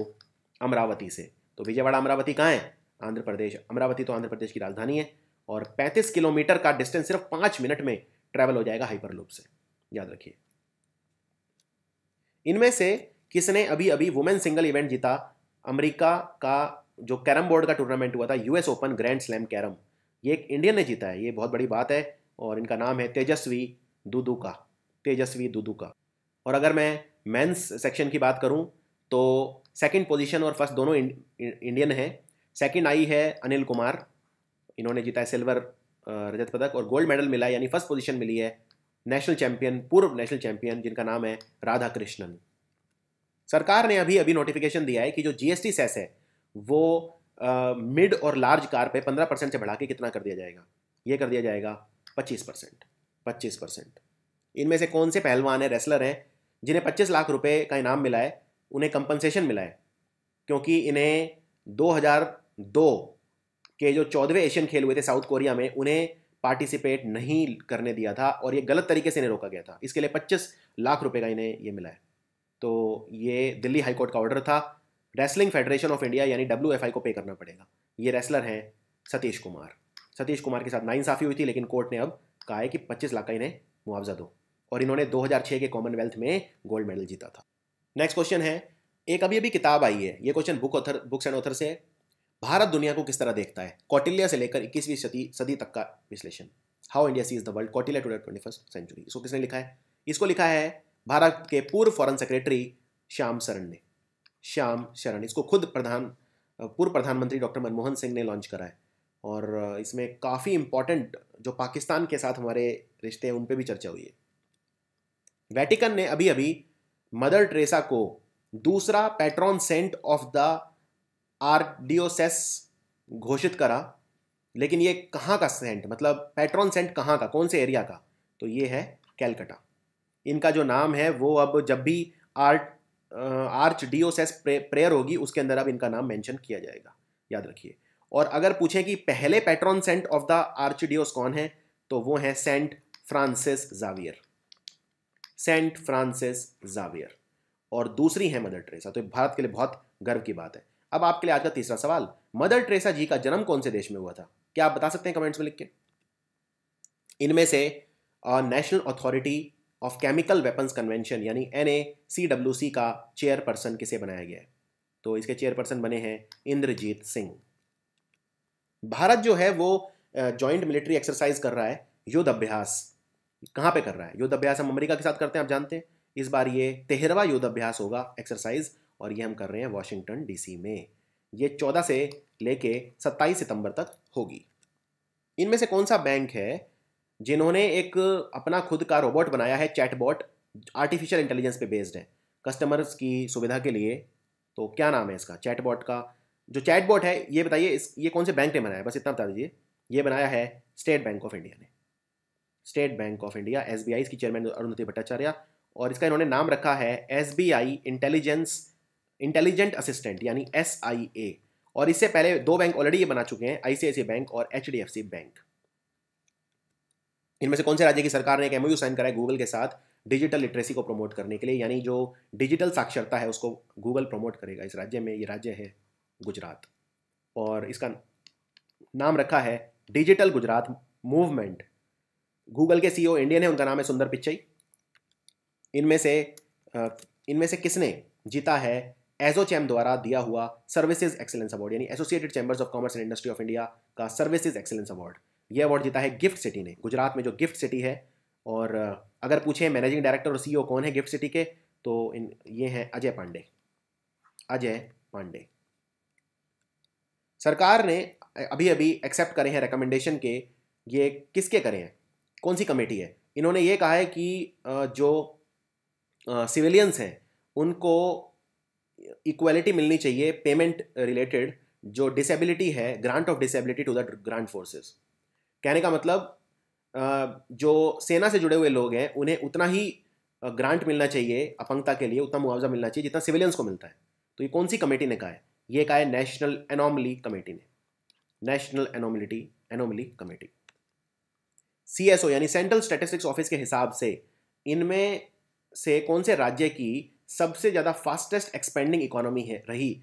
अमरावती से। तो विजयवाड़ा अमरावती कहाँ है? आंध्र प्रदेश। अमरावती तो आंध्र प्रदेश की राजधानी है। और 35 किलोमीटर का डिस्टेंस सिर्फ 5 मिनट में ट्रैवल हो जाएगा हाइपरलूप से, याद रखिए। इनमें से किसने अभी अभी वुमेन सिंगल इवेंट जीता? अमेरिका का जो कैरम बोर्ड का टूर्नामेंट हुआ था, US Open grand slam carrom, ये एक इंडियन ने जीता है। ये बहुत बड़ी बात है। और इनका नाम है तेजस्वी दुदुका, तेजस्वी दुदुका। और अगर मैं मेंस सेक्शन की बात करूं तो सेकंड पोजीशन और फर्स्ट दोनों इंडियन हैं। सेकंड आई है अनिल कुमार, इन्होंने जीता है सिल्वर रजत पदक। और गोल्ड मेडल मिला है, यानी फर्स्ट पोजीशन मिली है नेशनल चैम्पियन, पूर्व नेशनल चैम्पियन जिनका नाम है राधा कृष्णन। सरकार ने अभी अभी नोटिफिकेशन दिया है कि जो GST सेस है वो मिड और लार्ज कार पे 15% से बढ़ा के कितना कर दिया जाएगा? ये कर दिया जाएगा 25%। इनमें से कौन से पहलवान हैं, रेसलर हैं, जिन्हें 25 लाख रुपए का इनाम मिला है, उन्हें कंपनसेशन मिला है क्योंकि इन्हें 2002 के जो 14वें एशियन खेल हुए थे साउथ कोरिया में, उन्हें पार्टिसिपेट नहीं करने दिया था और ये गलत तरीके से इन्हें रोका गया था। इसके लिए 25 लाख रुपये का इन्हें ये मिला है। तो ये दिल्ली हाईकोर्ट का ऑर्डर था। रेसलिंग फेडरेशन ऑफ इंडिया यानी WFI को पे करना पड़ेगा। ये रेसलर हैं सतीश कुमार। सतीश कुमार के साथ नाइंसाफ़ी हुई थी, लेकिन कोर्ट ने अब कहा है कि 25 लाख का इन्हें मुआवजा दो। और इन्होंने 2006 के कॉमनवेल्थ में गोल्ड मेडल जीता था। नेक्स्ट क्वेश्चन है, एक अभी अभी किताब आई है, ये क्वेश्चन बुक्स एंड ऑथर से है। भारत दुनिया को किस तरह देखता है? कौटिल्य से लेकर 21वीं सदी तक का विश्लेषण, how India sees the world, Kautilya to 21st century. इसको किसने लिखा है? इसको लिखा है भारत के पूर्व फॉरेन सेक्रेटरी श्याम शरण ने, श्याम शरण। इसको खुद पूर्व प्रधानमंत्री डॉक्टर मनमोहन सिंह ने लॉन्च करा है। और इसमें काफ़ी इम्पॉर्टेंट जो पाकिस्तान के साथ हमारे रिश्ते हैं उन पे भी चर्चा हुई है। वेटिकन ने अभी अभी मदर टेरेसा को दूसरा patron saint of the archdiocese घोषित करा, लेकिन ये कहाँ का सेंट, मतलब पैट्रॉन सेंट कहाँ का, कौन से एरिया का? तो ये है कैलकटा। इनका जो नाम है वो अब जब भी आर्चडीओसेस प्रेयर होगी उसके अंदर अब इनका नाम मेंशन किया जाएगा, याद रखिए। और अगर पूछें कि पहले patron saint of the archdiocese कौन है, तो वो है Saint Francis Xavier, Saint Francis Xavier. और दूसरी है मदर टेरेसा। तो भारत के लिए बहुत गर्व की बात है। अब आपके लिए आज का तीसरा सवाल, मदर टेरेसा जी का जन्म कौन से देश में हुआ था? क्या आप बता सकते हैं कमेंट्स में लिख के? इनमें से national authority of chemical weapons convention यानी NACWC का चेयरपर्सन किसे बनाया गया है? तो इसके चेयरपर्सन बने हैं इंद्रजीत सिंह। भारत जो है वो जॉइंट मिलिट्री एक्सरसाइज कर रहा है, युद्ध अभ्यास। कहाँ पे कर रहा है? युद्ध अभ्यास हम अमेरिका के साथ करते हैं, आप जानते हैं। इस बार ये 13वां युद्ध अभ्यास होगा एक्सरसाइज, और ये हम कर रहे हैं Washington DC में। ये 14 से लेके 27 सितंबर तक होगी। इनमें से कौन सा बैंक है जिन्होंने एक अपना खुद का रोबोट बनाया है, चैटबॉट, आर्टिफिशियल इंटेलिजेंस पे बेस्ड है, कस्टमर्स की सुविधा के लिए? तो क्या नाम है इसका चैटबॉट का? जो चैटबॉट है ये बताइए ये कौन से बैंक ने बनाया है, बस इतना बता दीजिए। ये बनाया है स्टेट बैंक ऑफ इंडिया ने, State Bank of India SBI, इसकी चेयरमैन अरुंधति भट्टाचार्य। और इसका इन्होंने नाम रखा है SBI इंटेलिजेंट असिस्टेंट यानी SIA। और इससे पहले 2 बैंक ऑलरेडी ये बना चुके हैं, ICICI बैंक और HDFC बैंक। इनमें से कौन से राज्य की सरकार ने एक एमओयू साइन करा है गूगल के साथ डिजिटल लिटरेसी को प्रमोट करने के लिए, यानी जो डिजिटल साक्षरता है उसको गूगल प्रमोट करेगा इस राज्य में। ये राज्य है गुजरात और इसका नाम रखा है डिजिटल गुजरात मूवमेंट। गूगल के सीईओ इंडियन है, उनका नाम है सुंदर पिचाई। इनमें से किसने जीता है एसोचैम द्वारा दिया हुआ सर्विसेज एक्सेलेंस अवार्ड, यानी associated chambers of commerce and industry of India का सर्विसेज एक्सेलेंस अवार्ड। ये अवार्ड जीता है गिफ्ट सिटी ने, गुजरात में जो गिफ्ट सिटी है। और अगर पूछे मैनेजिंग डायरेक्टर और सीईओ कौन है गिफ्ट सिटी के, तो ये हैं अजय पांडे। अजय पांडे। सरकार ने अभी अभी एक्सेप्ट करे हैं रिकमेंडेशन के, ये किसके करे हैं, कौन सी कमेटी है। इन्होंने ये कहा है कि जो सिविलियंस हैं उनको इक्वालिटी मिलनी चाहिए पेमेंट रिलेटेड, जो डिसेबिलिटी है grant of disability to the grant forces. कहने का मतलब जो सेना से जुड़े हुए लोग हैं उन्हें उतना ही ग्रांट मिलना चाहिए अपंगता के लिए, उतना मुआवजा मिलना चाहिए जितना सिविलियंस को मिलता है। तो ये कौन सी कमेटी ने कहा है, ये कहा है नेशनल एनोमली कमेटी ने, नेशनल एनोमली कमेटी। CSO यानी सेंट्रल स्टैटिस्टिक्स ऑफिस के हिसाब से इनमें से कौन से राज्य की सबसे ज़्यादा फास्टेस्ट एक्सपेंडिंग इकोनॉमी है रही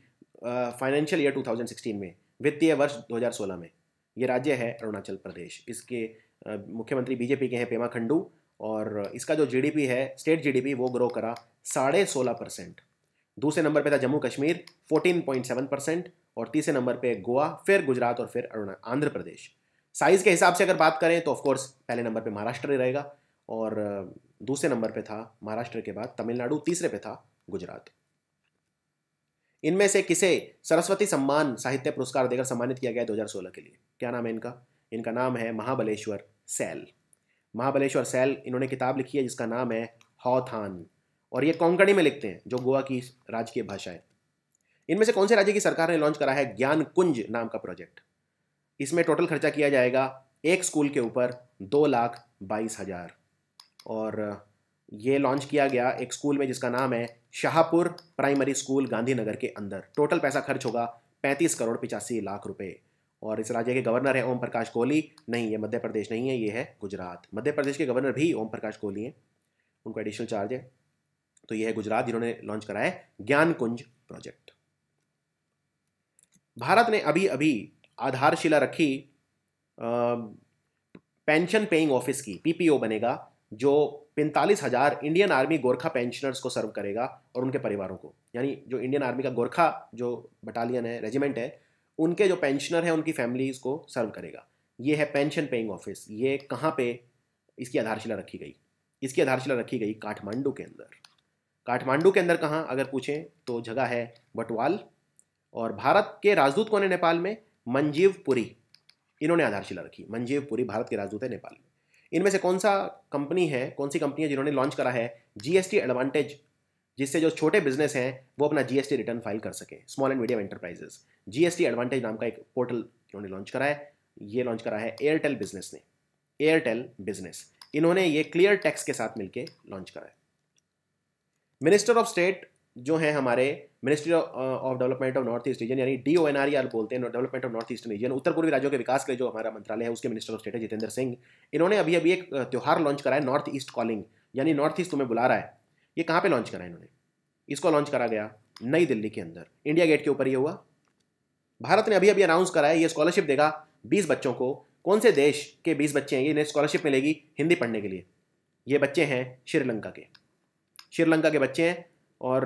फाइनेंशियल ईयर 2016 में, वित्तीय वर्ष 2016 में। ये राज्य है अरुणाचल प्रदेश। इसके मुख्यमंत्री बीजेपी के हैं पेमा खंडू और इसका जो GDP है, स्टेट GDP, वो ग्रो करा 16.5%। दूसरे नंबर पर था जम्मू कश्मीर 14.7% और तीसरे नंबर पर गोवा, फिर गुजरात और फिर आंध्र प्रदेश। साइज़ के हिसाब से अगर बात करें तो ऑफकोर्स पहले नंबर पे महाराष्ट्र ही रहेगा और दूसरे नंबर पे था महाराष्ट्र के बाद तमिलनाडु, तीसरे पे था गुजरात। इनमें से किसे सरस्वती सम्मान साहित्य पुरस्कार देकर सम्मानित किया गया 2016 के लिए, क्या नाम है इनका। इनका नाम है महाबलेश्वर सैल। महाबलेश्वर सैल, इन्होंने किताब लिखी है जिसका नाम है हौथान और ये कोंकणी में लिखते हैं जो गोवा की राजकीय भाषा है। इनमें से कौन से राज्य की सरकार ने लॉन्च करा है ज्ञान कुंज नाम का प्रोजेक्ट। इसमें टोटल खर्चा किया जाएगा एक स्कूल के ऊपर 2,22,000 और ये लॉन्च किया गया एक स्कूल में जिसका नाम है शाहपुर प्राइमरी स्कूल, गांधीनगर के अंदर। टोटल पैसा खर्च होगा 35,85,00,000 रुपए और इस राज्य के गवर्नर हैं ओम प्रकाश कोहली। नहीं, ये मध्य प्रदेश नहीं है, ये है गुजरात। मध्य प्रदेश के गवर्नर भी ओम प्रकाश कोहली हैं, उनको एडिशनल चार्ज है। तो ये है गुजरात जिन्होंने लॉन्च कराया है ज्ञान कुंज प्रोजेक्ट। भारत ने अभी अभी आधारशिला रखी पेंशन पेइंग ऑफिस की, PPO बनेगा जो 45,000 इंडियन आर्मी गोरखा पेंशनर्स को सर्व करेगा और उनके परिवारों को। यानी जो इंडियन आर्मी का गोरखा जो बटालियन है, रेजिमेंट है, उनके जो पेंशनर हैं उनकी फैमिलीज़ को सर्व करेगा। ये है पेंशन पेइंग ऑफिस। ये कहाँ पे इसकी आधारशिला रखी गई, इसकी आधारशिला रखी गई काठमांडू के अंदर। काठमांडू के अंदर कहाँ अगर पूछें तो जगह है बटवाल। और भारत के राजदूत कौन है नेपाल में, मंजीव पुरी, इन्होंने आधारशिला रखी। मंजीव पुरी भारत के राजदूत है नेपाल में। इनमें से कौन सी कंपनी है जिन्होंने लॉन्च करा है GST एडवांटेज, जिससे जो छोटे बिजनेस हैं वो अपना GST रिटर्न फाइल कर सकें, small and medium enterprises. GST advantage नाम का एक पोर्टल इन्होंने लॉन्च करा है। ये लॉन्च करा है एयरटेल बिजनेस ने, एयरटेल बिजनेस। इन्होंने ये क्लियर टैक्स के साथ मिलकर लॉन्च करा है। मिनिस्टर ऑफ स्टेट जो हैं हमारे ministry of development of north east region, यानी DONRER बोलते हैं, development of north east region, उत्तर पूर्वी राज्यों के विकास के लिए जो हमारा मंत्रालय है उसके मिनिस्टर ऑफ स्टेट है जितेंद्र सिंह। इन्होंने अभी अभी एक त्यौहार लॉन्च करा है नॉर्थ ईस्ट कॉलिंग, यानी नॉर्थ ईस्ट तुम्हें बुला रहा है। ये कहाँ पर लॉन्च करा है इन्होंने, इसको लॉन्च करा गया नई दिल्ली के अंदर, इंडिया गेट के ऊपर ये हुआ। भारत ने अभी अभी अनाउंस करा है ये स्कॉलरशिप देगा 20 बच्चों को। कौन से देश के 20 बच्चे हैं, इन्हें स्कॉलरशिप मिलेगी हिंदी पढ़ने के लिए। ये बच्चे हैं श्रीलंका के, श्रीलंका के बच्चे हैं। और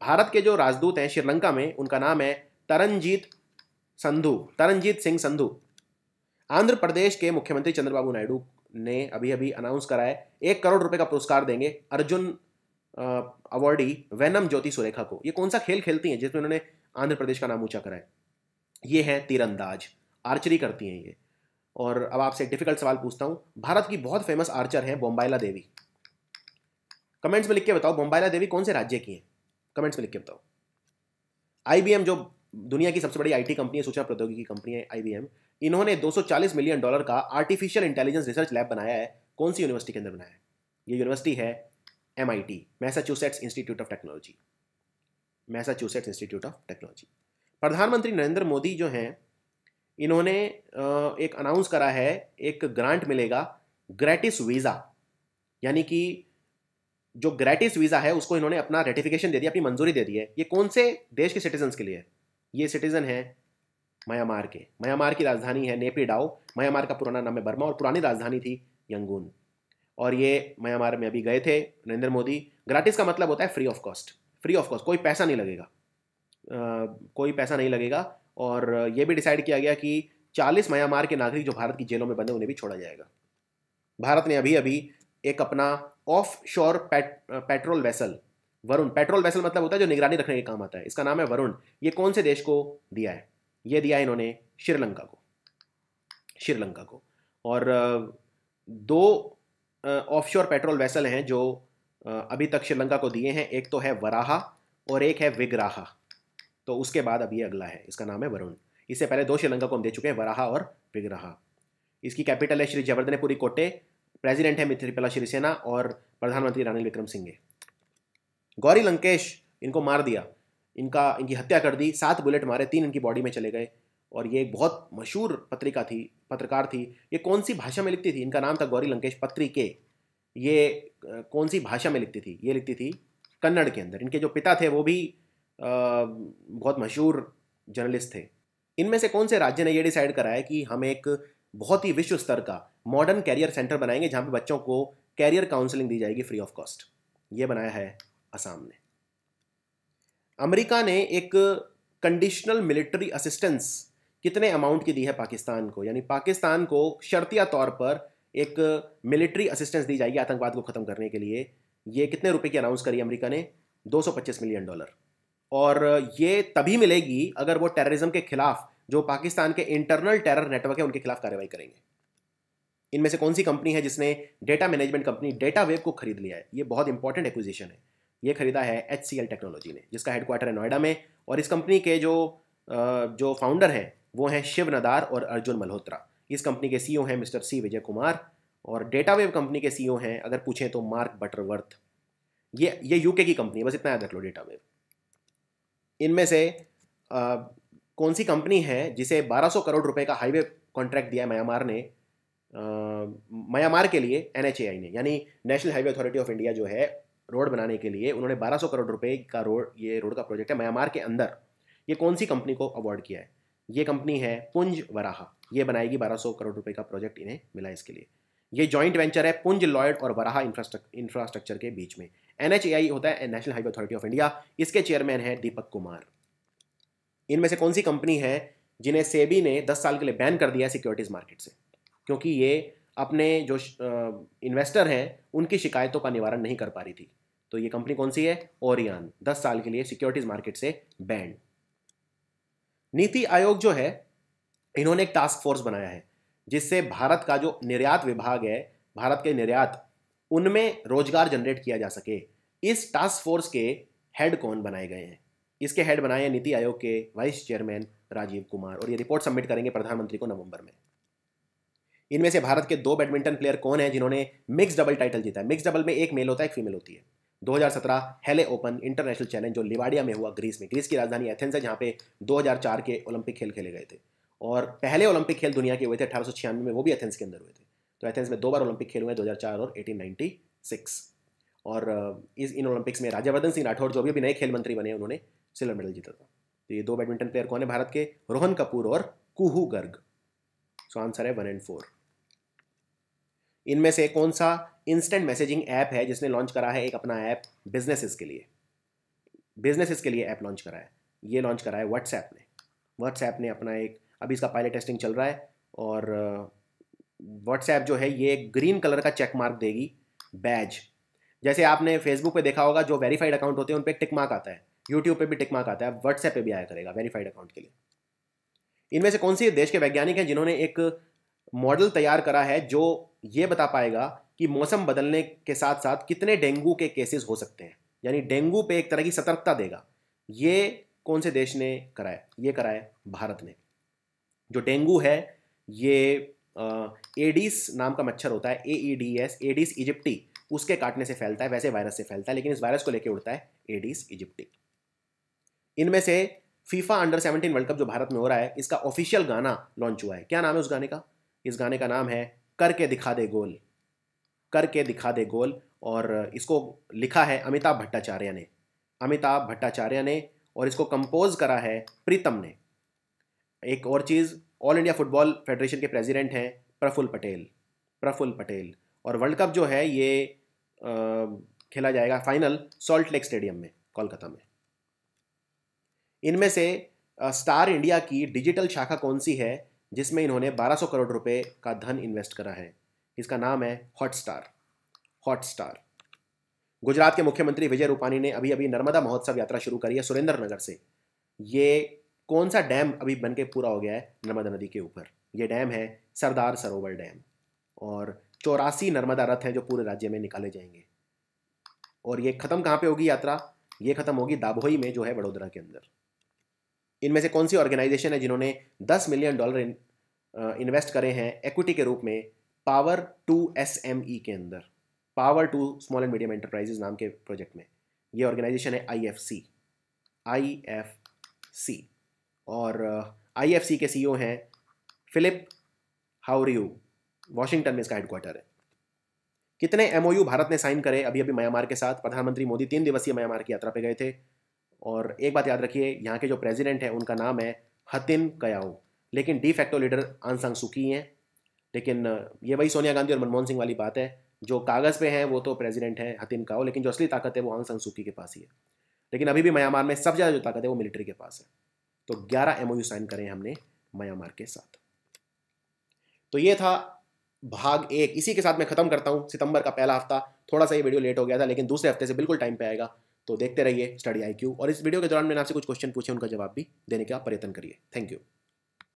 भारत के जो राजदूत हैं श्रीलंका में उनका नाम है तरनजीत सिंह संधू। आंध्र प्रदेश के मुख्यमंत्री चंद्रबाबू नायडू ने अभी अभी अनाउंस करा है 1 करोड़ रुपए का पुरस्कार देंगे अर्जुन अवार्डी वेनम ज्योति सुरेखा को। ये कौन सा खेल खेलती हैं जिसमें उन्होंने आंध्र प्रदेश का नाम ऊंचा करा है, ये है तीरंदाज, आर्चरी करती हैं ये। और अब आपसे एक डिफिकल्ट सवाल पूछता हूँ, भारत की बहुत फेमस आर्चर हैं बोम्बाइला देवी। कमेंट्स में लिख के बताओ बोम्बाइला देवी कौन से राज्य की हैं, कमेंट्स में लिख के बताओ। IBM जो दुनिया की सबसे बड़ी IT कंपनी है, सूचना प्रौद्योगिकी कंपनी है IBM, इन्होंने $240 मिलियन का आर्टिफिशियल इंटेलिजेंस रिसर्च लैब बनाया है। कौन सी यूनिवर्सिटी के अंदर बनाया है, ये यूनिवर्सिटी है MIT, Massachusetts institute of technology, Massachusetts institute of technology. प्रधानमंत्री नरेंद्र मोदी जो हैं इन्होंने एक अनाउंस करा है, एक ग्रांट मिलेगा ग्रेटिस वीज़ा, यानी कि जो ग्रेटिस वीज़ा है उसको इन्होंने अपना रेटिफिकेशन दे दिया, अपनी मंजूरी दे दी है। ये कौन से देश के सिटीजन्स के लिए? ये सिटीजन है म्यांमार के। म्यांमार की राजधानी है नेपी डाओ। म्यांमार का पुराना नाम है बर्मा और पुरानी राजधानी थी यंगून। और ये म्यांमार में अभी गए थे नरेंद्र मोदी। ग्रेटिस का मतलब होता है free of cost, free of cost, कोई पैसा नहीं लगेगा, कोई पैसा नहीं लगेगा। और ये भी डिसाइड किया गया कि 40 म्यांमार के नागरिक जो भारत की जेलों में बंद हैं उन्हें भी छोड़ा जाएगा। भारत ने अभी अभी एक अपना offshore patrol vessel, Varun, patrol vessel मतलब होता है जो निगरानी रखने के काम आता है, इसका नाम है वरुण। ये कौन से देश को दिया है? ये दिया है इन्होंने श्रीलंका को, श्रीलंका को। और 2 ऑफशोर पेट्रोल वेसल हैं जो अभी तक श्रीलंका को दिए हैं, एक तो है वराहा और एक है विग्राहा। तो उसके बाद अब ये अगला है, इसका नाम है वरुण। इससे पहले 2 श्रीलंका को हम दे चुके हैं, वराहा और विग्राहा। इसकी कैपिटल है श्री जयवर्धनेपुरी कोटे। प्रेसिडेंट है मित्रिपाला सिरिसेना और प्रधानमंत्री रानिल विक्रमसिंघे। गौरी लंकेश, इनको मार दिया, इनकी हत्या कर दी। 7 बुलेट मारे, 3 इनकी बॉडी में चले गए। और ये एक बहुत मशहूर पत्रकार थी। ये कौन सी भाषा में लिखती थी? इनका नाम था गौरी लंकेश पत्रिके। ये कौन सी भाषा में लिखती थी? ये लिखती थी कन्नड़ के अंदर। इनके जो पिता थे वो भी बहुत मशहूर जर्नलिस्ट थे। इनमें से कौन से राज्य ने ये डिसाइड कराया कि हम एक बहुत ही विश्व स्तर का मॉडर्न कैरियर सेंटर बनाएंगे जहाँ पे बच्चों को कैरियर काउंसलिंग दी जाएगी फ्री ऑफ कॉस्ट? ये बनाया है असम ने। अमेरिका ने एक कंडीशनल मिलिट्री असिस्टेंस कितने अमाउंट की दी है पाकिस्तान को? यानी पाकिस्तान को शर्तिया तौर पर एक मिलिट्री असिस्टेंस दी जाएगी आतंकवाद को ख़त्म करने के लिए। ये कितने रुपए की अनाउंस करी अमेरिका ने? $225 मिलियन। और ये तभी मिलेगी अगर वो टेररिज्म के खिलाफ, जो पाकिस्तान के इंटरनल टेरर नेटवर्क है, उनके खिलाफ कार्रवाई करेंगे। इनमें से कौन सी कंपनी है जिसने data management company data wave को खरीद लिया है? ये बहुत इंपॉर्टेंट एक्विजिशन है। ये खरीदा है HCL टेक्नोलॉजी ने, जिसका हेडक्वार्टर है नोएडा में। और इस कंपनी के जो फाउंडर हैं वो हैं शिव नदार और अर्जुन मल्होत्रा। इस कंपनी के CEO हैं मिस्टर C Vijay Kumar। और डेटा वेव कंपनी के CEO हैं, अगर पूछें तो, मार्क बटरवर्थ। ये UK की कंपनी है, बस इतना याद रख लो, डेटा वेव। इनमें से कौन सी कंपनी है जिसे 1200 करोड़ रुपए का हाईवे कॉन्ट्रैक्ट दिया है म्यांमार ने, म्यांमार के लिए NHAI ने, यानी national highway authority of India जो है, रोड बनाने के लिए उन्होंने 1200 करोड़ रुपए का रोड का प्रोजेक्ट है म्यांमार के अंदर। ये कौन सी कंपनी को अवॉर्ड किया है? ये कंपनी है पुंज वराहा। ये बनाएगी, 1200 करोड़ रुपए का प्रोजेक्ट इन्हें मिला इसके लिए। ये जॉइंट वेंचर है पुंज लॉयड और वराहा इंफ्रास्ट्रक्चर के बीच में। NHAI होता है national highway authority of India, इसके चेयरमैन हैं दीपक कुमार। इनमें से कौन सी कंपनी है जिन्हें सेबी ने 10 साल के लिए बैन कर दिया है सिक्योरिटीज़ मार्केट से, क्योंकि ये अपने जो इन्वेस्टर हैं उनकी शिकायतों का निवारण नहीं कर पा रही थी? तो ये कंपनी कौन सी है? ओरियन, 10 साल के लिए सिक्योरिटीज़ मार्केट से बैन। नीति आयोग जो है, इन्होंने एक टास्क फोर्स बनाया है जिससे भारत का जो निर्यात विभाग है, भारत के निर्यात, उनमें रोजगार जनरेट किया जा सके। इस टास्क फोर्स के हेड कौन बनाए गए हैं? इसके हेड बनाए हैं नीति आयोग के वाइस चेयरमैन राजीव कुमार। और ये रिपोर्ट सबमिट करेंगे प्रधानमंत्री को नवंबर में। इनमें से भारत के 2 बैडमिंटन प्लेयर कौन हैं जिन्होंने मिक्स डबल टाइटल जीता है? मिक्स डबल में एक मेल होता है, एक फीमेल होती है। 2017 हेले ओपन इंटरनेशनल चैलेंज जो लिवाडिया में हुआ, ग्रीस में। ग्रीस की राजधानी एथेंस है, जहाँ पे 2004 के ओलंपिक खेल खेले गए थे। और पहले ओलंपिक खेल दुनिया के हुए थे 1896 में, वो भी एथेंस के अंदर हुए थे। तो एथेंस में 2 बार ओलंपिक खेल हुए, 2004 और 1896। और इन ओलंपिक्स में राज्यवर्धन सिंह राठौड़, जो अभी नए खेल मंत्री बने, उन्होंने सिल्वर मेडल जीता था। तो ये 2 बैडमिंटन प्लेयर कौन है भारत के? रोहन कपूर और कुहू गर्ग। सो आंसर है 1 और 4। इनमें से कौन सा इंस्टेंट मैसेजिंग ऐप है जिसने लॉन्च करा है एक अपना ऐप बिजनेसेस के लिए? बिजनेसेस के लिए ऐप लॉन्च करा है, ये लॉन्च करा है व्हाट्सएप ने। व्हाट्सएप ने अपना एक, अभी इसका पायलट टेस्टिंग चल रहा है। और व्हाट्सएप जो है ये ग्रीन कलर का चेक मार्क देगी, बैज। जैसे आपने फेसबुक पे देखा होगा, जो वेरीफाइड अकाउंट होते हैं उन पे टिक मार्क आता है, यूट्यूब पे भी टिक मार्क आता है, व्हाट्सएप पे भी आया करेगा वेरीफाइड अकाउंट के लिए। इनमें से कौन से देश के वैज्ञानिक हैं जिन्होंने एक मॉडल तैयार करा है जो ये बता पाएगा कि मौसम बदलने के साथ साथ कितने डेंगू के केसेस हो सकते हैं? यानी डेंगू पे एक तरह की सतर्कता देगा। ये कौन से देश ने कराया? ये कराया भारत ने। जो डेंगू है ये एडिस नाम का मच्छर होता है, AEDS, एडिस इजिप्टी, उसके काटने से फैलता है। वैसे वायरस से फैलता है, लेकिन इस वायरस को लेके उड़ता है एडिस इजिप्टी। इनमें से फीफा अंडर 17 वर्ल्ड कप जो भारत में हो रहा है, इसका ऑफिशियल गाना लॉन्च हुआ है। क्या नाम है उस गाने का? इस गाने का नाम है करके दिखा दे गोल। करके दिखा दे गोल। और इसको लिखा है अमिताभ भट्टाचार्य ने, अमिताभ भट्टाचार्य ने, और इसको कंपोज करा है प्रीतम ने। एक और चीज़, ऑल इंडिया फुटबॉल फेडरेशन के प्रेसिडेंट हैं प्रफुल्ल पटेल। और वर्ल्ड कप जो है ये खेला जाएगा फाइनल सॉल्ट लेक स्टेडियम में, कोलकाता में। इनमें से स्टार इंडिया की डिजिटल शाखा कौन सी है जिसमें इन्होंने 1200 करोड़ रुपए का धन इन्वेस्ट करा है? इसका नाम है हॉटस्टार। गुजरात के मुख्यमंत्री विजय रूपाणी ने अभी अभी नर्मदा महोत्सव यात्रा शुरू करी है सुरेंद्र नगर से। ये कौन सा डैम अभी बन के पूरा हो गया है नर्मदा नदी के ऊपर? ये डैम है सरदार सरोवर डैम। और 84 नर्मदा रथ हैं जो पूरे राज्य में निकाले जाएंगे। और ये ख़त्म कहाँ पे होगी यात्रा? ये ख़त्म होगी दाभोई में, जो है वडोदरा के अंदर। इनमें से कौन सी ऑर्गेनाइजेशन है जिन्होंने 10 मिलियन डॉलर इन्वेस्ट करे हैं इक्विटी के रूप में पावर टू SME के अंदर, power to small and medium enterprises नाम के प्रोजेक्ट में? ये ऑर्गेनाइजेशन है IFC। और IFC के CEO हैं फिलिप हाउरियू, वॉशिंगटन में इसका हेडक्वार्टर है। कितने MOU भारत ने साइन करे अभी अभी म्यांमार के साथ? प्रधानमंत्री मोदी 3 दिवसीय म्यांमार की यात्रा पे गए थे। और एक बात याद रखिए, यहाँ के जो प्रेसिडेंट हैं उनका नाम है हतिन कयाओ, लेकिन डी फैक्टो लीडर आंग सान सू की हैं। लेकिन ये वही सोनिया गांधी और मनमोहन सिंह वाली बात है, जो कागज़ पे हैं वो तो प्रेसिडेंट हैं हतिन कयाओ, लेकिन जो असली ताकत है वो आंग सान सू की के पास ही है। लेकिन अभी भी म्यांमार में सबसे ज़्यादा जो ताकत है वो मिलिट्री के पास है। तो 11 MOU साइन करें हमने म्यांमार के साथ। तो ये था भाग 1। इसी के साथ मैं खत्म करता हूँ। सितंबर का पहला हफ्ता थोड़ा सा ये वीडियो लेट हो गया था, लेकिन दूसरे हफ्ते से बिल्कुल टाइम पे आएगा। तो देखते रहिए स्टडी IQ। और इस वीडियो के दौरान मैंने आपसे कुछ क्वेश्चन पूछे, उनका जवाब भी देने का प्रयत्न करिए। Thank you.